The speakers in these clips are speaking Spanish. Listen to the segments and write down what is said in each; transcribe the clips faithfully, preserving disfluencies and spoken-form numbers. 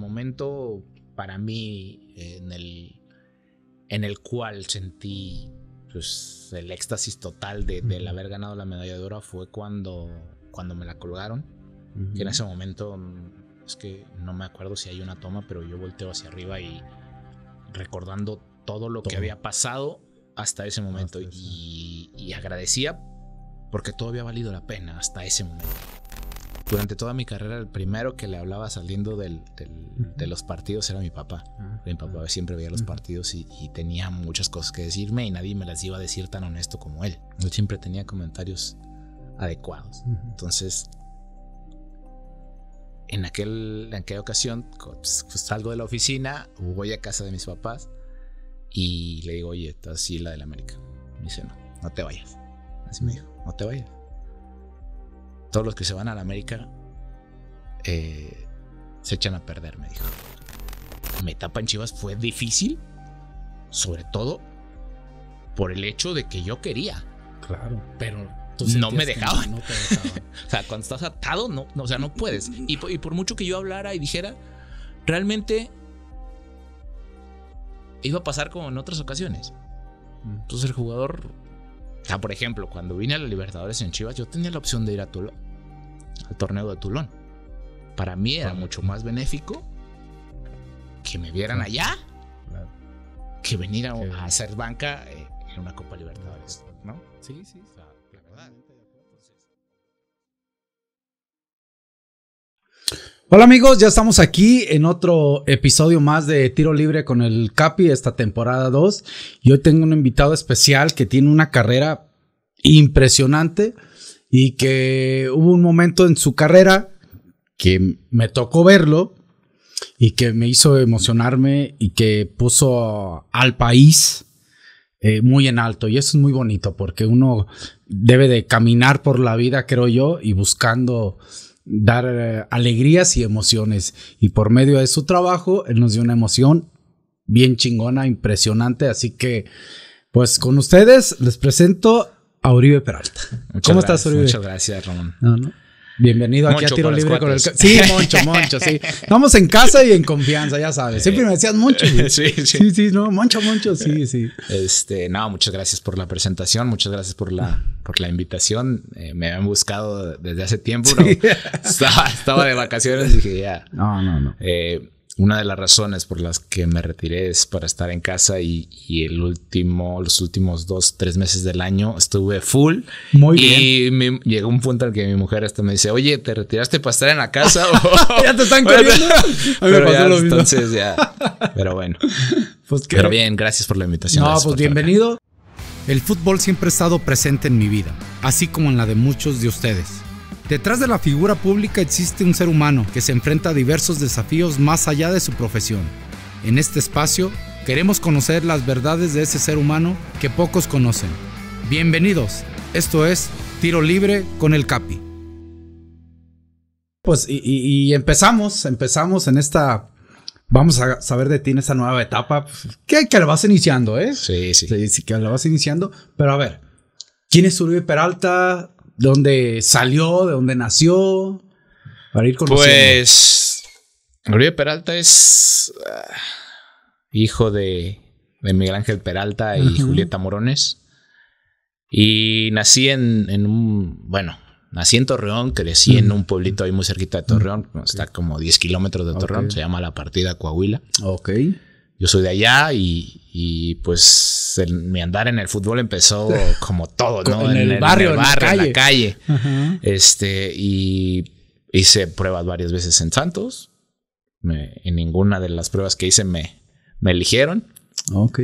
momento para mí en el, en el cual sentí pues, el éxtasis total de, del haber ganado la medalla de oro fue cuando, cuando me la colgaron. Uh-huh. Que en ese momento, es que no me acuerdo si hay una toma, pero yo volteo hacia arriba y recordando todo lo todo. que había pasado hasta ese momento. Hasta y, y agradecía porque todo había valido la pena hasta ese momento. Durante toda mi carrera, el primero que le hablaba saliendo del, del, uh-huh. de los partidos era mi papá. Uh-huh. Mi papá siempre veía los uh-huh. partidos y, y tenía muchas cosas que decirme y nadie me las iba a decir tan honesto como él. Yo siempre tenía comentarios adecuados. Uh-huh. Entonces, en, aquel, en aquella ocasión, pues, salgo de la oficina, voy a casa de mis papás y le digo, oye, esta sí la del América. Me dice, no, no te vayas. Así me dijo, no te vayas. Todos los que se van a la América eh, se echan a perder, me dijo. Mi etapa en Chivas fue difícil, sobre todo por el hecho de que yo quería. Claro. Pero no me dejaban. No, no te dejaban. O sea, cuando estás atado, no, no, o sea, no puedes. Y, y por mucho que yo hablara y dijera, realmente iba a pasar como en otras ocasiones. Entonces el jugador... O sea, por ejemplo, cuando vine a los Libertadores en Chivas, yo tenía la opción de ir a Tulón, al torneo de Tulón. Para mí era claro. mucho más benéfico que me vieran claro. allá claro. que venir a, a hacer banca en una Copa Libertadores, ¿no? Sí, sí, o sea, la verdad. Hola amigos, ya estamos aquí en otro episodio más de Tiro Libre con el Capi, esta temporada dos. Y hoy tengo un invitado especial que tiene una carrera impresionante y que hubo un momento en su carrera que me tocó verlo y que me hizo emocionarme y que puso al país eh, muy en alto. Y eso es muy bonito porque uno debe de caminar por la vida, creo yo, y buscando... dar eh, alegrías y emociones, y por medio de su trabajo él nos dio una emoción bien chingona, impresionante, así que pues con ustedes les presento a Oribe Peralta. Muchas ¿Cómo gracias, estás, Oribe? Muchas gracias, Ramón. No, no. Bienvenido Moncho aquí a Tiro Libre con el... Sí, Moncho, Moncho, sí. Estamos en casa y en confianza, ya sabes. Siempre me decías Moncho. Sí, sí, sí, sí, no, Moncho, Moncho, sí, sí. Este, no, muchas gracias por la presentación, muchas gracias por la, por la invitación. Eh, me habían buscado desde hace tiempo, ¿no? Sí. Estaba, estaba de vacaciones y dije, ya. No, no, no. Eh, una de las razones por las que me retiré es para estar en casa y, y el último, los últimos dos, tres meses del año estuve full. Muy y bien. Y llegó un punto en que mi mujer hasta me dice, oye, ¿te retiraste para estar en la casa? ¿Ya te están corriendo? A mí me pasó ya, lo mismo. Entonces ya, pero bueno. Pues que... Pero bien, gracias por la invitación. No, pues bienvenido. El fútbol siempre ha estado presente en mi vida, así como en la de muchos de ustedes. Detrás de la figura pública existe un ser humano que se enfrenta a diversos desafíos más allá de su profesión. En este espacio queremos conocer las verdades de ese ser humano que pocos conocen. Bienvenidos, esto es Tiro Libre con el Capi. Pues y, y, y empezamos, empezamos en esta... Vamos a saber de ti en esta nueva etapa que, que la vas iniciando, ¿eh? Sí, sí. Sí, que la vas iniciando, pero a ver, ¿quién es Oribe Peralta? ¿De dónde salió? ¿De dónde nació? Para ir conociendo. Pues... Oribe Peralta es... Uh, hijo de, de Miguel Ángel Peralta y uh-huh. Julieta Morones. Y nací en, en un... Bueno, nací en Torreón. Crecí uh-huh. en un pueblito ahí muy cerquita de Torreón. Uh-huh. Está okay. como diez kilómetros de Torreón. Okay. Se llama La Partida, Coahuila. Ok. Yo soy de allá y... Y pues el, mi andar en el fútbol empezó como todo, ¿no? En el, en el barrio, en, el barrio, en la calle. En la calle. Este, y hice pruebas varias veces en Santos. Me, en ninguna de las pruebas que hice me, me eligieron. Ok.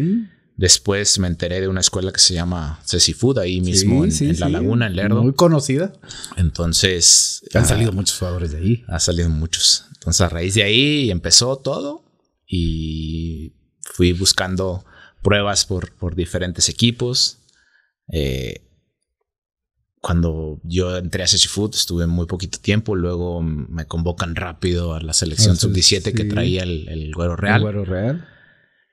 Después me enteré de una escuela que se llama Ceci Food, ahí mismo sí, en, sí, en La Laguna, sí. en Lerdo. Muy conocida. Entonces... Han ah, salido muchos jugadores de ahí. Han salido muchos. Entonces a raíz de ahí empezó todo y... Fui buscando pruebas por, por diferentes equipos. Eh, cuando yo entré a CECIFUT estuve muy poquito tiempo. Luego me convocan rápido a la selección o sea, sub diecisiete sí. que traía el, el Güero Real. El Güero Real.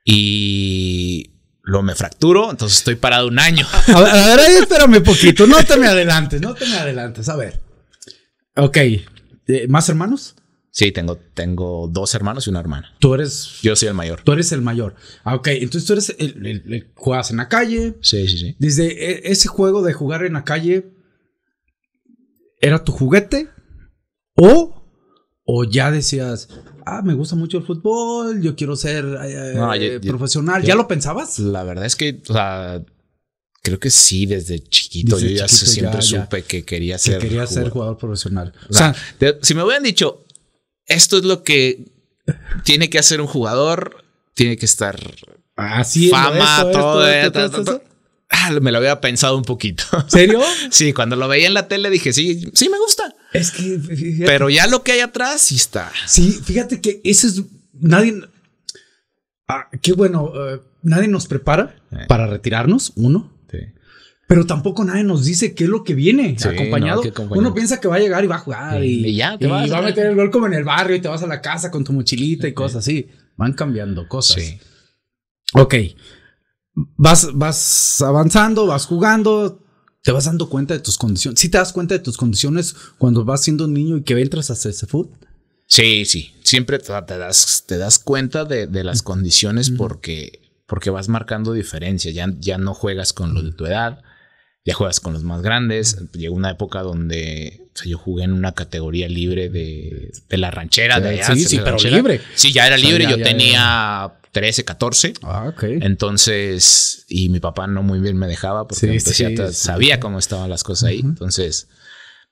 Y luego me fracturo, entonces estoy parado un año. A ver, a ver espérame un poquito. No te me adelantes, no te me adelantes. A ver. Ok. Eh, ¿Más hermanos? Sí, tengo, tengo dos hermanos y una hermana. Tú eres... Yo soy el mayor. Tú eres el mayor. Ah, ok. Entonces tú eres... El, el, el, juegas en la calle. Sí, sí, sí. Desde ese juego de jugar en la calle... ¿Era tu juguete? ¿O...? ¿O ya decías... Ah, me gusta mucho el fútbol. Yo quiero ser eh, no, yo, yo, profesional. Yo, ¿Ya lo pensabas? La verdad es que... O sea... Creo que sí, desde chiquito. Desde yo ya chiquito, siempre ya, supe ya, que quería ser... Que quería jugador. ser jugador profesional. O sea... O sea de, si me hubieran dicho... Esto es lo que tiene que hacer un jugador. Tiene que estar... Así fama, esto, todo... Esto, esto, esto, esto, esto. Ah, me lo había pensado un poquito. ¿Serio? Sí, cuando lo veía en la tele dije, sí, sí me gusta. Es que... Fíjate, pero ya lo que hay atrás sí está. Sí, fíjate que eso es... Nadie... Ah, qué bueno. Uh, nadie nos prepara eh. para retirarnos, uno. Sí. Pero tampoco nadie nos dice qué es lo que viene sí, acompañado. No, uno piensa que va a llegar y va a jugar y, y ya te y vas, va a meter el gol como en el barrio y te vas a la casa con tu mochilita y okay. cosas así. Van cambiando cosas. Sí. Ok. Vas, vas avanzando, vas jugando, te vas dando cuenta de tus condiciones. ¿Sí te das cuenta de tus condiciones cuando vas siendo un niño y que entras a CECIFUT? Sí, sí. Siempre te das, te das cuenta de, de las mm. condiciones mm. porque, porque vas marcando diferencias. Ya, ya no juegas con los de tu edad. Ya juegas con los más grandes. Llegó una época donde o sea, yo jugué en una categoría libre de, de la ranchera. Sí, de allá, sí, sí pero ranchera. libre. Sí, ya era libre. O sea, ya, yo ya, tenía ya. trece, catorce. Ah, ok. Entonces, y mi papá no muy bien me dejaba porque sí, entonces sí, ya sí, sabía sí. cómo estaban las cosas ahí. Uh-huh. Entonces,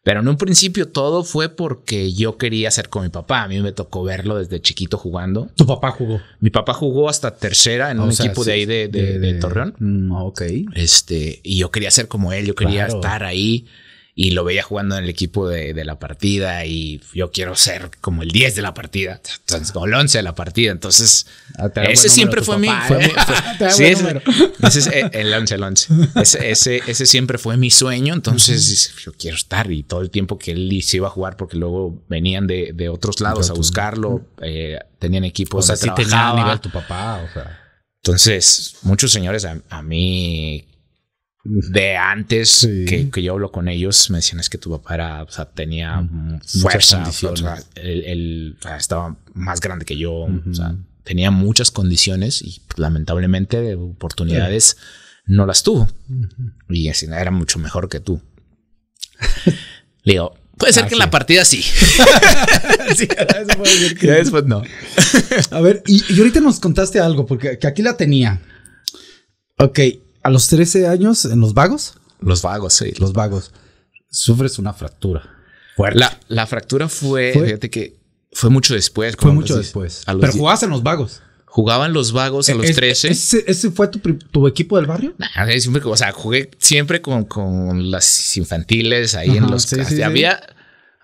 pero en un principio todo fue porque yo quería ser con mi papá. A mí me tocó verlo desde chiquito jugando. ¿Tu papá jugó? Mi papá jugó hasta tercera en o un sea, equipo sí, de ahí de, de, de, de, de Torreón. Mm, ok. Este, y yo quería ser como él, yo quería claro. estar ahí y lo veía jugando en el equipo de, de la partida y yo quiero ser como el diez de la partida, entonces, como el once de la partida. Entonces, ah, ese siempre fue mi... El once, el once. Ese, ese, ese siempre fue mi sueño, entonces yo quiero estar y todo el tiempo que él se iba a jugar porque luego venían de, de otros lados Pero a buscarlo, tú, eh, tenían equipos, o sea, sí tenía a nivel tu papá, o sea. Entonces, muchos señores a, a mí... De antes sí. que, que yo hablo con ellos, me decían es que tu papá era, o sea, tenía uh-huh. fuerza, o sea, él, él o sea, estaba más grande que yo, uh-huh. o sea, tenía muchas condiciones y lamentablemente de oportunidades uh-huh. no las tuvo uh-huh. y así era mucho mejor que tú. Le digo, puede ser ah, que sí. en la partida sí. sí eso puede ser que... Ya después no. A ver, y, y ahorita nos contaste algo, porque que aquí la tenía. Ok. A los trece años, en los vagos. Los vagos, sí. Los vagos. Sufres una fractura. Fuerte. La, la fractura fue, fue, fíjate que fue mucho después. Fue mucho decís, después. Pero jugabas en los vagos. Jugaban los vagos a los es, trece. ¿Ese, ese fue tu, tu equipo del barrio? Nah, siempre, o sea, jugué siempre con, con las infantiles ahí Ajá, en los... Sí, sí, había, sí.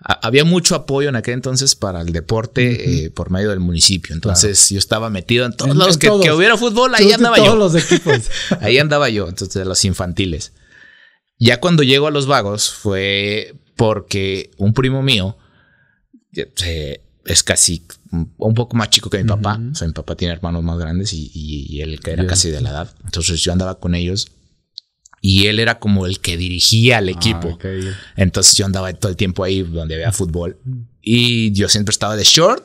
A, había mucho apoyo en aquel entonces para el deporte uh-huh. eh, por medio del municipio. Entonces claro. yo estaba metido en todos en, los en que, todos. que hubiera fútbol, ahí yo andaba todos yo. Todos los equipos. Ahí andaba yo, entonces los infantiles. Ya cuando llego a los vagos fue porque un primo mío eh, es casi un poco más chico que mi papá. Uh-huh. O sea, mi papá tiene hermanos más grandes y, y, y él que era Dios. casi de la edad. Entonces yo andaba con ellos. Y él era como el que dirigía al equipo. Ah, okay. Entonces yo andaba todo el tiempo ahí donde había fútbol. Y yo siempre estaba de short,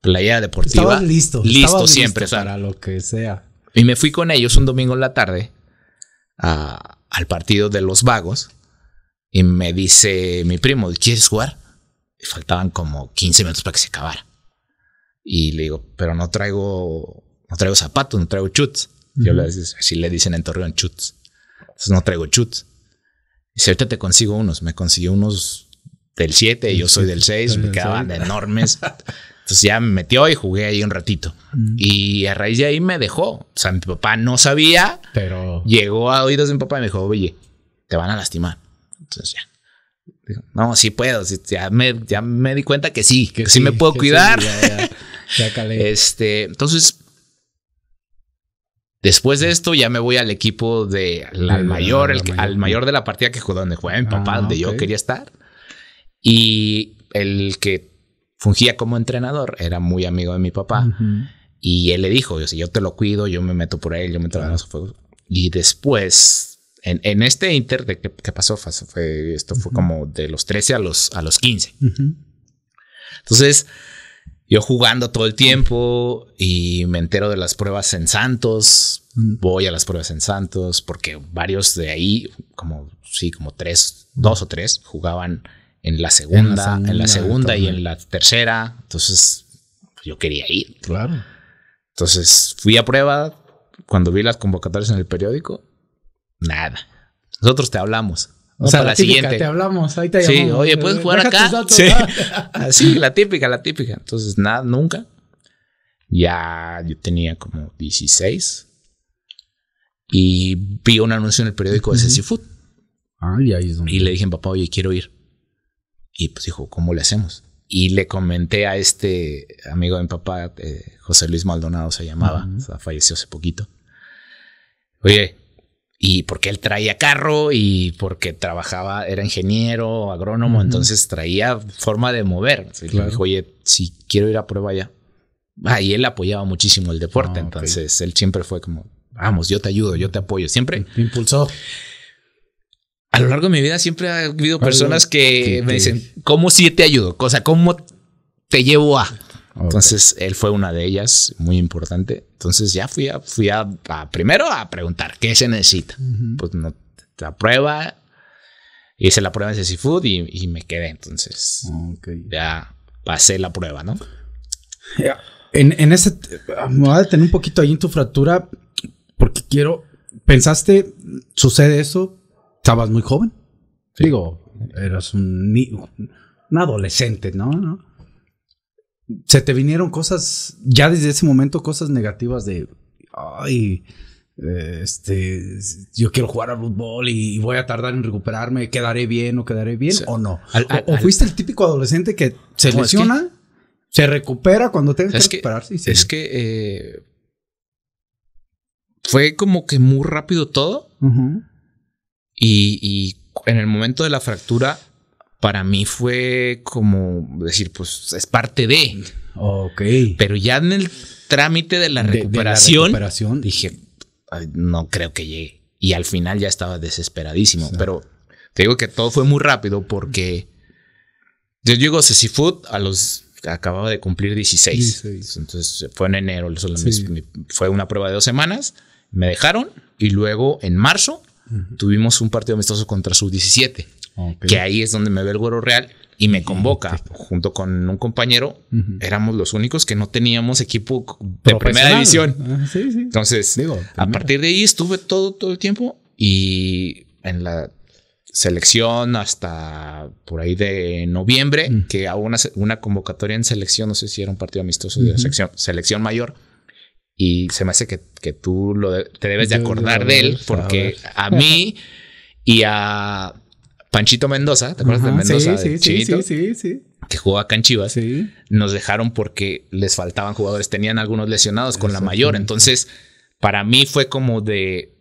playera deportiva. Estabas listo. Listo estabas siempre. Listo para o sea. lo que sea. Y me fui con ellos un domingo en la tarde a, al partido de los vagos. Y me dice mi primo, ¿quieres jugar? Y faltaban como quince minutos para que se acabara. Y le digo, pero no traigo, no traigo zapatos, no traigo chutes. Uh-huh. Yo le, así le dicen en Torreón, chutes. Entonces no traigo chutes. Y ahorita te consigo unos. Me consiguió unos del siete y yo soy del seis. Me quedaban enormes. Entonces ya me metió y jugué ahí un ratito. Mm. Y a raíz de ahí me dejó. O sea, mi papá no sabía. Pero... Llegó a oídos de mi papá y me dijo, oye, te van a lastimar. Entonces ya. Digo, no, sí puedo. Sí, ya, me, ya me di cuenta que sí. Que, que sí, sí me puedo cuidar. Sí, ya, ya, ya calé. Este, entonces... Después de esto ya me voy al equipo de la, al mayor, el, al mayor de la partida que jugó, donde jugaba mi papá, ah, donde okay. yo quería estar. Y el que fungía como entrenador era muy amigo de mi papá. Uh-huh. Y él le dijo, yo, si yo te lo cuido, yo me meto por él, yo me meto claro. en los fuegos. Y después, en, en este inter, de ¿qué, qué pasó? Fue, esto fue uh-huh. como de los trece a los, a los quince. Uh-huh. Entonces, yo jugando todo el tiempo y me entero de las pruebas en Santos. Voy a las pruebas en Santos porque varios de ahí, como sí, como tres, dos o tres, jugaban en la segunda, en la segunda y en la tercera. Entonces, yo quería ir. Claro. Entonces, fui a prueba. Cuando vi las convocatorias en el periódico, nada. Nosotros te hablamos. O sea, la siguiente. Te hablamos, ahí te llamamos. Sí, oye, ¿puedes jugar acá? Sí. Así, la típica, la típica. Entonces, nada, nunca. Ya yo tenía como dieciséis. Y vi un anuncio en el periódico de CECIFUT. Y le dije a mi papá, oye, quiero ir. Y pues dijo, ¿cómo le hacemos? Y le comenté a este amigo de mi papá, eh, José Luis Maldonado se llamaba, uh-huh. o sea, falleció hace poquito. Oye, y porque él traía carro y porque trabajaba, era ingeniero, agrónomo, uh-huh. entonces traía forma de mover. Entonces, claro. Le dijo, oye, si quiero ir a prueba allá. Ah, y él apoyaba muchísimo el deporte, oh, entonces okay. él siempre fue como, vamos, yo te ayudo, yo te apoyo, siempre. Me impulsó. A lo largo de mi vida siempre ha habido personas que me dicen, ¿cómo sí te ayudo? O sea, ¿cómo te llevo a? Okay. Entonces, él fue una de ellas, muy importante. Entonces, ya fui a, fui a, a primero a preguntar, ¿qué se necesita? Uh-huh. Pues no, la prueba, hice la prueba en Ceci Food y, y me quedé. Entonces, okay. ya pasé la prueba, ¿no? Yeah. En, en ese, me voy a detener un poquito ahí en tu fractura, porque quiero, ¿pensaste, sucede eso? Estabas muy joven. Sí. Digo, eras un, niño, un adolescente, ¿no? ¿no? Se te vinieron cosas, ya desde ese momento, cosas negativas de, ay, este, yo quiero jugar al fútbol y voy a tardar en recuperarme, quedaré bien o quedaré bien sí. o no. Al, al, o, o fuiste al, el típico adolescente que se no, lesiona, es que, se recupera cuando tenga que recuperarse. Y se es viene. que eh, fue como que muy rápido todo. Uh-huh. Y, y en el momento de la fractura, para mí fue como decir, pues es parte de. Ok. Pero ya en el trámite de la recuperación, de, de la recuperación. dije, ay, no creo que llegue. Y al final ya estaba desesperadísimo. Exacto. Pero te digo que todo fue muy rápido porque yo llego a CECIFUT a los... Acababa de cumplir dieciséis. dieciséis. Entonces fue en enero. Sí. Fue una prueba de dos semanas. Me dejaron y luego en marzo... Uh-huh. Tuvimos un partido amistoso contra sub diecisiete, okay. que ahí es donde me ve el Güero Real y me convoca uh-huh. junto con un compañero. Uh-huh. Éramos los únicos que no teníamos equipo de primera división. Uh, sí, sí. Entonces, Digo, a partir de ahí estuve todo, todo el tiempo y en la selección hasta por ahí de noviembre, uh-huh. que hago una, una convocatoria en selección. No sé si era un partido amistoso uh-huh. de selección, selección mayor. Y se me hace que, que tú lo de, te debes de acordar yo, yo, de él, porque a, a mí y a Panchito Mendoza, ¿te acuerdas Ajá, de Mendoza? Sí, sí, Chivito, sí, sí, sí. Que jugaba acá en Chivas, sí. Nos dejaron porque les faltaban jugadores, tenían algunos lesionados con la mayor. Entonces, para mí fue como de,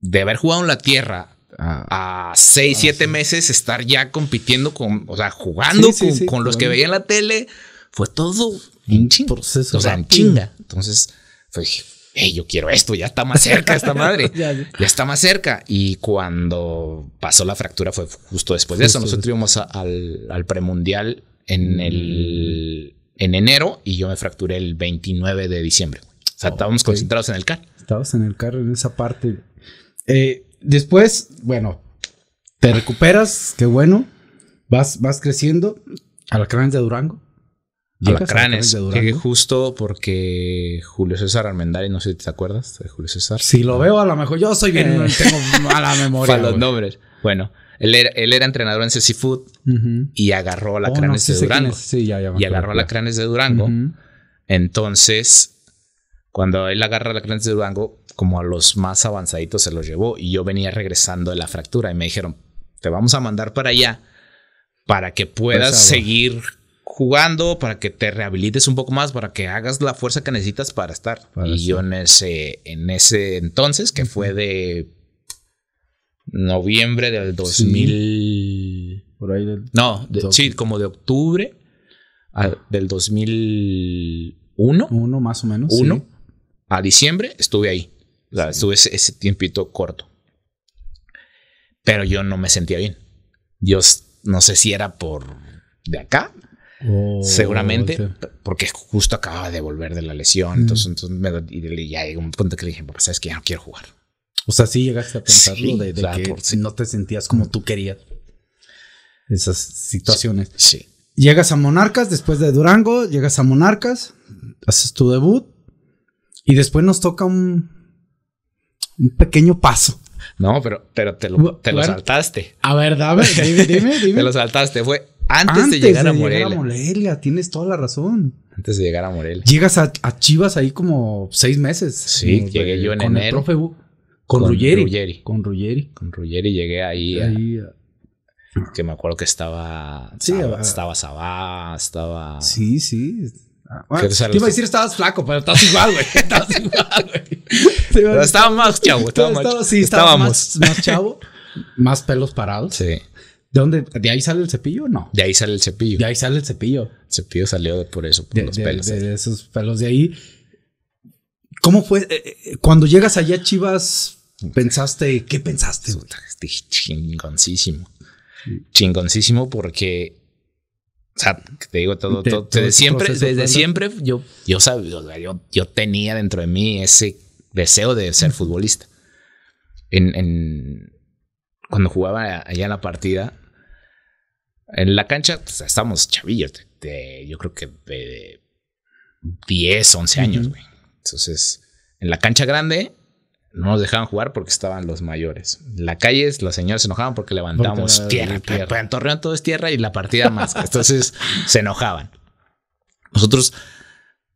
de haber jugado en la tierra ah, a seis, ah, siete sí. meses, estar ya compitiendo con, o sea, jugando sí, sí, con, sí, con sí, los bueno. que veía en la tele, fue todo un proceso. O sea, en chinga. Entonces. Dije, hey, yo quiero esto, ya está más cerca esta madre, ya, ya. ya está más cerca. Y cuando pasó la fractura fue justo después de justo eso. Nosotros íbamos a, al, al premundial en, el, en enero y yo me fracturé el veintinueve de diciembre. O sea, oh, estábamos okay. concentrados en el C A R. Estabas en el C A R en esa parte. Eh, después, bueno, te recuperas, qué bueno, vas, vas creciendo. Alacranes de Durango. Alacranes, llegué justo porque Julio César Almendari, no sé si te acuerdas de Julio César. Si lo veo, a lo mejor yo soy bien, tengo mala memoria. Para los nombres. Bueno, él era, él era entrenador en Ceci Food uh-huh. y agarró Alacranes oh, no, sí, de Durango. Sí, ya, ya y agarró Alacranes de Durango. Uh-huh. Entonces, cuando él agarra Alacranes de Durango, como a los más avanzaditos se los llevó y yo venía regresando de la fractura y me dijeron, te vamos a mandar para allá para que puedas pues, seguir... jugando para que te rehabilites un poco más, para que hagas la fuerza que necesitas para estar. Para y eso. yo en ese, en ese entonces, que fue de noviembre del dos mil... Sí. Por ahí del... No, de, sí, como de octubre a, del dos mil uno. Uno, más o menos. Uno. Sí. A diciembre estuve ahí. O sea, sí. Estuve ese, ese tiempito corto. Pero yo no me sentía bien. Yo no sé si era por de acá... oh, seguramente, sí. porque justo acababa de volver de la lesión. Mm. Entonces, entonces me, y ya llegó un punto que le dije, papá, sabes que ya no quiero jugar. O sea, sí llegaste a pensarlo, sí, de, de claro, que por, sí. no te sentías como tú querías. Esas situaciones. Sí, sí. Llegas a Monarcas, después de Durango, llegas a Monarcas, haces tu debut y después nos toca un, un pequeño paso. No, pero, pero te lo, te lo saltaste. A ver, dame, dime, dime, dime. Te lo saltaste, fue antes, antes de llegar de a Morelia. Llegar a Morelia, tienes toda la razón. Antes de llegar a Morelia. Llegas a, a Chivas ahí como seis meses. Sí, como, llegué yo en con enero. El profe, con, con Ruggeri. Ruggeri. Con Ruggeri. Con Ruggeri llegué ahí. ahí a, a... Que me acuerdo que estaba... Sí, Sabá, a... Estaba Sabá, estaba... Sí, sí... Bueno, te iba a decir estabas flaco, pero estás igual, güey. Estabas igual, güey. Estaba más chavo. Estaba más, estaba, sí, estábamos. Más, más chavo. Más pelos parados. Sí. ¿De dónde? ¿De ahí sale el cepillo? No. De ahí sale el cepillo. De ahí sale el cepillo. El cepillo salió de por eso, por de, los de, pelos. De, de esos pelos de ahí. ¿Cómo fue? Eh, cuando llegas allá a Chivas, ¿pensaste? ¿Qué pensaste, güey? Chingoncísimo. Chingoncísimo porque... O sea, te digo todo, todo de, desde siempre, desde de siempre yo, yo sabía, o sea, yo, yo tenía dentro de mí ese deseo de ser futbolista. En, en, cuando jugaba allá en La Partida, en la cancha, pues, estábamos chavillos, de, de, yo creo que de diez, once años, güey. Entonces, en la cancha grande no nos dejaban jugar porque estaban los mayores. En la calle los señores se enojaban porque levantábamos porque tierra, tierra. En Torreón todo es tierra y La Partida más. Entonces se enojaban. Nosotros,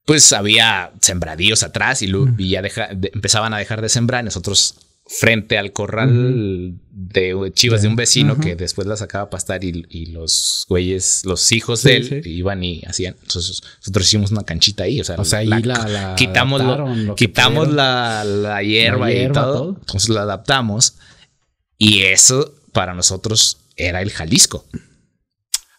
pues había sembradíos atrás y, uh-huh. y ya deja, de, empezaban a dejar de sembrar. Nosotros frente al corral uh-huh. de chivas yeah. de un vecino uh-huh. que después las sacaba a pastar y, y los güeyes, los hijos sí, de él, sí. iban y hacían. Entonces nosotros hicimos una canchita ahí. O sea, o sea la, ahí la, la quitamos, lo, quitamos la, la, hierba la hierba y todo, todo. Entonces la adaptamos. Y eso para nosotros era el Jalisco.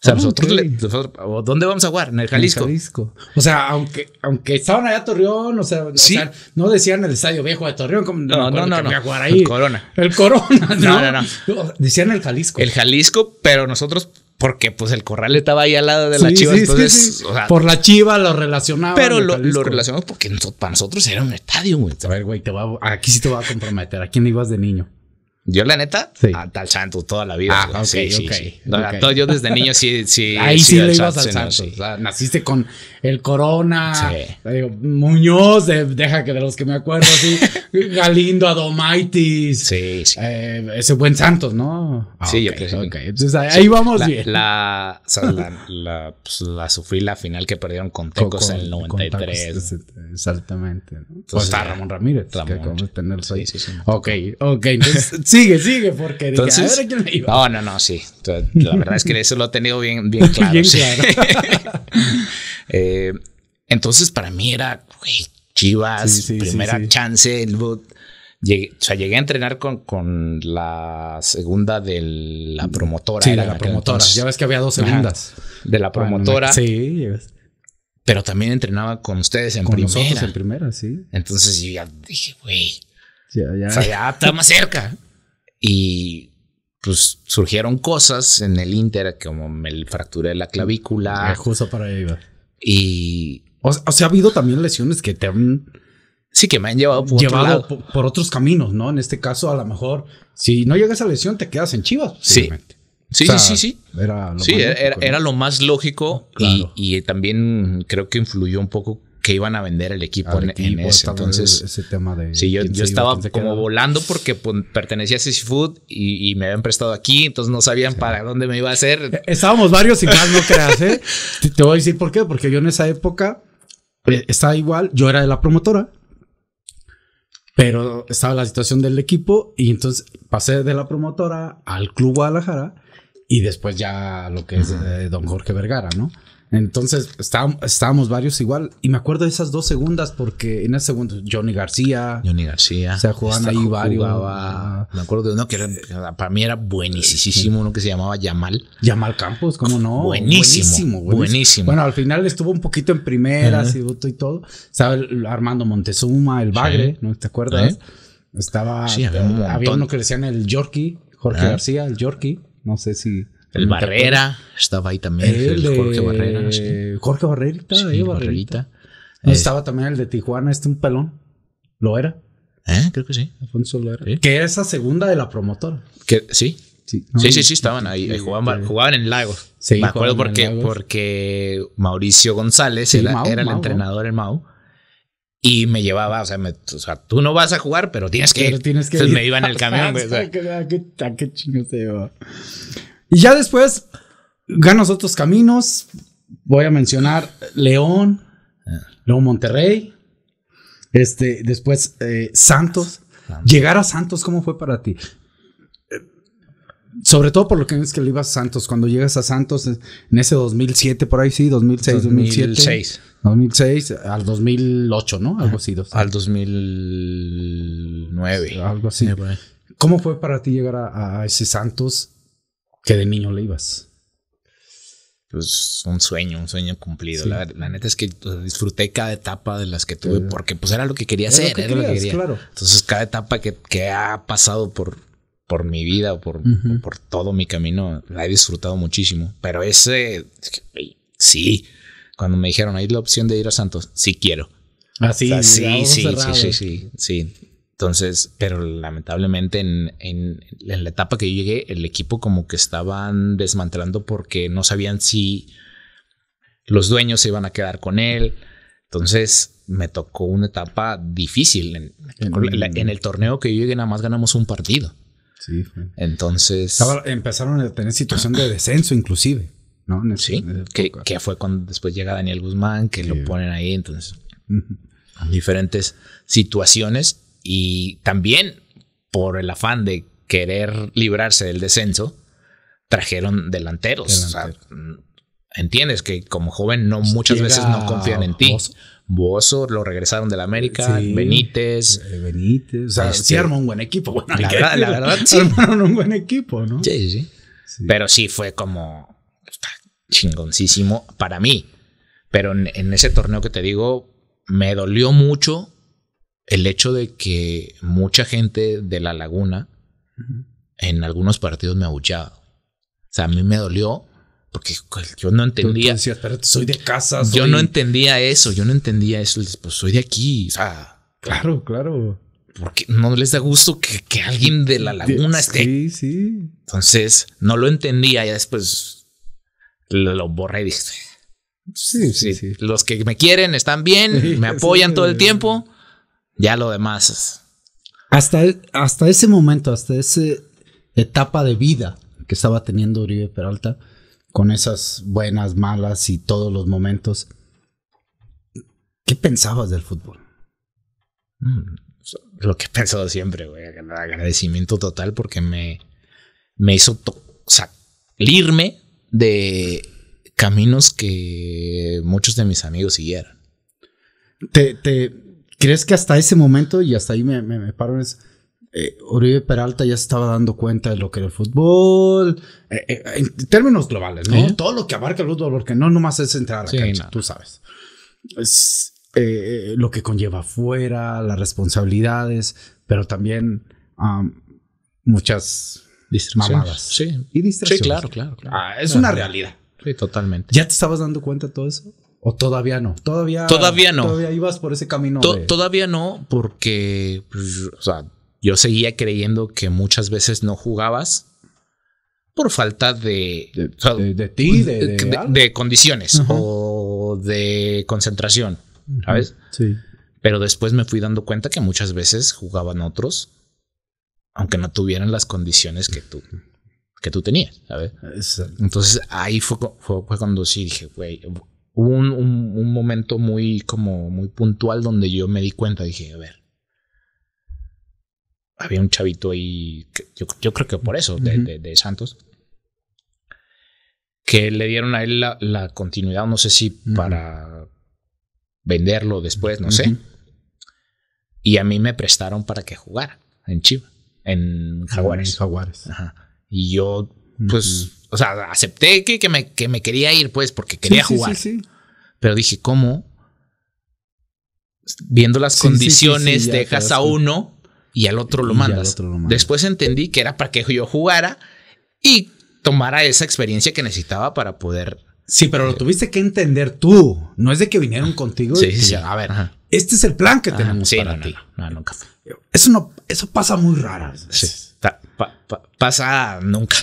O sea, oh, nosotros, okay. le, nosotros, ¿dónde vamos a jugar? En el Jalisco. En el Jalisco. O sea, aunque, aunque estaban allá a Torreón, o sea, ¿sí? o sea, no decían el estadio viejo de Torreón. Como, no, no, no. no, no. A jugar ahí. El Corona. El Corona. No, no, no. no. Decían el Jalisco. El Jalisco, pero nosotros, porque pues el corral estaba ahí al lado de la sí, Chiva. Sí, entonces, sí, sí. O sea, por la Chiva lo relacionaban. Pero lo, lo relacionamos porque nosotros, para nosotros era un estadio, güey. A ver, güey, te voy a, aquí sí te voy a comprometer. ¿A quién ibas de niño? Yo, la neta, sí. al Santos toda la vida. Ah, okay, sí, okay, sí, sí. No, okay. Yo desde niño sí... sí ahí sí, sí le ibas al Santos. Sí. O sea, naciste con el Corona, sí. digo, Muñoz, de, deja que de los que me acuerdo, sí. Galindo, Adomaitis. Sí, sí. Eh, ese buen Santos, ¿no? Ah, sí, okay, yo creo que sí. Okay. Entonces ahí sí. vamos la, bien. La, o sea, la, la, pues, la sufrí la final que perdieron con Tecos en el noventa y tres. Tacos, exactamente. ¿no? Entonces, pues está Ramón Ramírez. Ramón. Que tenerlo ahí. Sí, sí, sí. Ok, ok. Entonces... sí. Sigue, sigue, porque entonces, a ver a quién me iba. No, no, no, sí. La verdad es que eso lo he tenido bien, bien claro. bien sí. claro. eh, entonces, para mí era, güey, Chivas, sí, sí, primera sí, sí. chance. Llegué, o sea, llegué a entrenar con, con la segunda de la promotora. Sí, de la, la promotora. Entonces, ya ves que había dos segundas. Ajá, de la promotora. Bueno, sí, pero también entrenaba con ustedes en con primera. Nosotros en primera, sí. Entonces, yo ya dije, güey, ya, ya. O sea, ya está más cerca. Y pues surgieron cosas en el Inter, como me fracturé la clavícula. Ah, justo para ahí iba. Y... O, o sea, ha habido también lesiones que te han... Sí, que me han llevado por, llevado otro por, por otros caminos, ¿no? En este caso, a lo mejor, si no llegas a la lesión, te quedas en Chivas. Sí, sí, o sea, sí, sí, sí. Era lo, sí, más, era, lógico, era lo más lógico. Claro. Y, y también creo que influyó un poco... que iban a vender el equipo, ah, el equipo en ese entonces. Ese tema de sí, yo, yo estaba como quedaba. volando porque pertenecía a Ceci Food y, y me habían prestado aquí, entonces no sabían sí. para dónde me iba a hacer. Estábamos varios y más, no creas, ¿eh? te, te voy a decir por qué, porque yo en esa época eh, estaba igual, yo era de la promotora, pero estaba la situación del equipo y entonces pasé de la promotora al Club Guadalajara y después ya lo que es eh, don Jorge Vergara, ¿no? Entonces estábamos, estábamos varios igual. Y me acuerdo de esas dos segundas, porque en ese segundo Johnny García Johnny García o sea, jugaban ahí varios. Jugaba, me acuerdo de uno que era, para mí era buenísimo, uno que se llamaba Yamal Yamal Campos, ¿cómo no? Buenísimo, buenísimo, buenísimo. buenísimo. Bueno, al final estuvo un poquito en primera, uh-huh. y todo. Estaba el Armando Montezuma, el Bagre, sí. ¿no te acuerdas? Uh-huh. Estaba sí, había, había uno que le decían el Yorki, Jorge uh-huh. García, el Yorki, no sé si El Barrera estaba ahí también. El, el Jorge Barrera. Sí. Jorge Barrerita. Sí, ahí, Barrerita. Barrerita. No, eh, estaba también el de Tijuana, este un pelón. Lo era. ¿Eh? Creo que sí. Alfonso lo era. ¿Sí? Que era esa segunda de la promotora. ¿Que, sí? Sí, no, sí, sí, sí, estaban ahí. ahí jugaban, jugaban en Lagos. Sí, me acuerdo porque, porque Mauricio González sí, era, Mau, era el Mau, entrenador en Mau. Y me llevaba, o sea, me, o sea, tú no vas a jugar, pero tienes que, pero tienes que entonces ir. Me iba en el camión. O sea. ¿Qué, qué chingo se llevaba? Y ya después ganas otros caminos. Voy a mencionar León, luego Monterrey, este, después eh, Santos. Santos. Llegar a Santos, ¿cómo fue para ti? Sobre todo por lo que es que le ibas a Santos. Cuando llegas a Santos en ese dos mil siete, por ahí sí, dos mil seis, dos mil siete. dos mil seis. dos mil seis al dos mil ocho, ¿no? Algo así. dos mil. Al dos mil nueve. Algo así. ¿Cómo fue para ti llegar a, a ese Santos que de niño le ibas? Pues un sueño, un sueño cumplido. Sí. La, la neta es que disfruté cada etapa de las que tuve porque pues era lo que quería hacer. Era lo que, era querías, lo que quería. Claro. Entonces cada etapa que, que ha pasado por... por mi vida o por, uh-huh. por todo mi camino, la he disfrutado muchísimo. Pero ese, sí, cuando me dijeron, hay la opción de ir a Santos, sí quiero. Ah, sí, o sea, sí, sí, sí, sí, sí, sí. Entonces, pero lamentablemente en, en, en la etapa que yo llegué, el equipo como que estaban desmantelando porque no sabían si los dueños se iban a quedar con él. Entonces me tocó una etapa difícil. En, en, la, en el torneo que yo llegué nada más ganamos un partido. Sí, entonces estaba, empezaron a tener situación de descenso inclusive, ¿no? En el, sí, en que, que fue cuando después llega Daniel Guzmán, que sí. lo ponen ahí, entonces diferentes situaciones y también por el afán de querer librarse del descenso, trajeron delanteros. Delantero. O sea, entiendes que como joven no muchas llega veces no confían en ti. Vos. Bozo, lo regresaron de la América, sí, Benítez. Benítez. O sea, este, sí armó un buen equipo. Bueno, la, verdad, la verdad, sí. Armaron un buen equipo, ¿no? Sí, sí, sí, sí. Pero sí fue como chingoncísimo para mí. Pero en, en ese torneo que te digo, me dolió mucho el hecho de que mucha gente de La Laguna uh-huh. en algunos partidos me abucheaba. O sea, a mí me dolió. Porque yo no entendía. Tú decías, espérate, soy de casa. Soy... Yo no entendía eso. Yo no entendía eso. Pues soy de aquí. O sea, claro, claro. Porque no les da gusto que, que alguien de La Laguna esté. Sí, sí. Entonces no lo entendía. Ya después lo, lo borré y dije: sí, sí, sí. Los que me quieren están bien, sí, me apoyan sí, todo el tiempo. Ya lo demás. Es... Hasta, el, hasta ese momento, hasta esa etapa de vida que estaba teniendo Oribe Peralta. Con esas buenas, malas y todos los momentos. ¿Qué pensabas del fútbol? Mm, lo que he pensado siempre, güey. Agradecimiento total porque me, me hizo salirme de caminos que muchos de mis amigos siguieron. ¿Te, te, ¿Crees que hasta ese momento, y hasta ahí me, me, me paro en eso, Eh, Oribe Peralta ya estaba dando cuenta de lo que era el fútbol eh, eh, en términos globales, ¿no? ¿Eh? Todo lo que abarca el fútbol, porque no nomás es entrar a la sí, cancha, no. Tú sabes es, eh, lo que conlleva afuera, las responsabilidades, pero también um, muchas mamadas sí. y distracciones. Sí, claro, claro, claro. Ah, es claro. Una realidad. Sí, totalmente. ¿Ya te estabas dando cuenta de todo eso? ¿O todavía no? Todavía, todavía no. Todavía ibas por ese camino. To- de... Todavía no, porque pues, o sea, yo seguía creyendo que muchas veces no jugabas por falta de... De, o sea, de, de ti, de... De, de, de condiciones uh-huh. o de concentración, uh-huh. ¿sabes? Sí. Pero después me fui dando cuenta que muchas veces jugaban otros, aunque no tuvieran las condiciones que tú, que tú tenías, ¿sabes? Exacto. Entonces ahí fue, fue, fue cuando sí dije, güey, hubo un, un, un momento muy, como muy puntual donde yo me di cuenta, dije, a ver, había un chavito ahí, que yo, yo creo que por eso, de, uh-huh. de, de Santos, que le dieron a él la, la continuidad, no sé si uh-huh. para venderlo después, no uh-huh. sé. Y a mí me prestaron para que jugara en Chivas, en Jaguares. En Jaguares. Ajá. Y yo, pues, uh-huh. o sea, acepté que, que, me, que me quería ir, pues, porque quería sí, jugar. Sí, sí, sí. Pero dije, ¿cómo? Viendo las sí, condiciones, sí, sí, sí, dejas a uno... Y al otro lo mandas. Otro lo manda. Después entendí que era para que yo jugara y tomara esa experiencia que necesitaba para poder... Sí, pero lo tuviste que entender tú. No es de que vinieron contigo. Sí, y sí, ya, a ver, ajá, este es el plan que tenemos, ajá, sí, para no, ti. No, no, no, nunca. Eso no, eso pasa muy raro. Sí, ta, pa, pa, pasa nunca.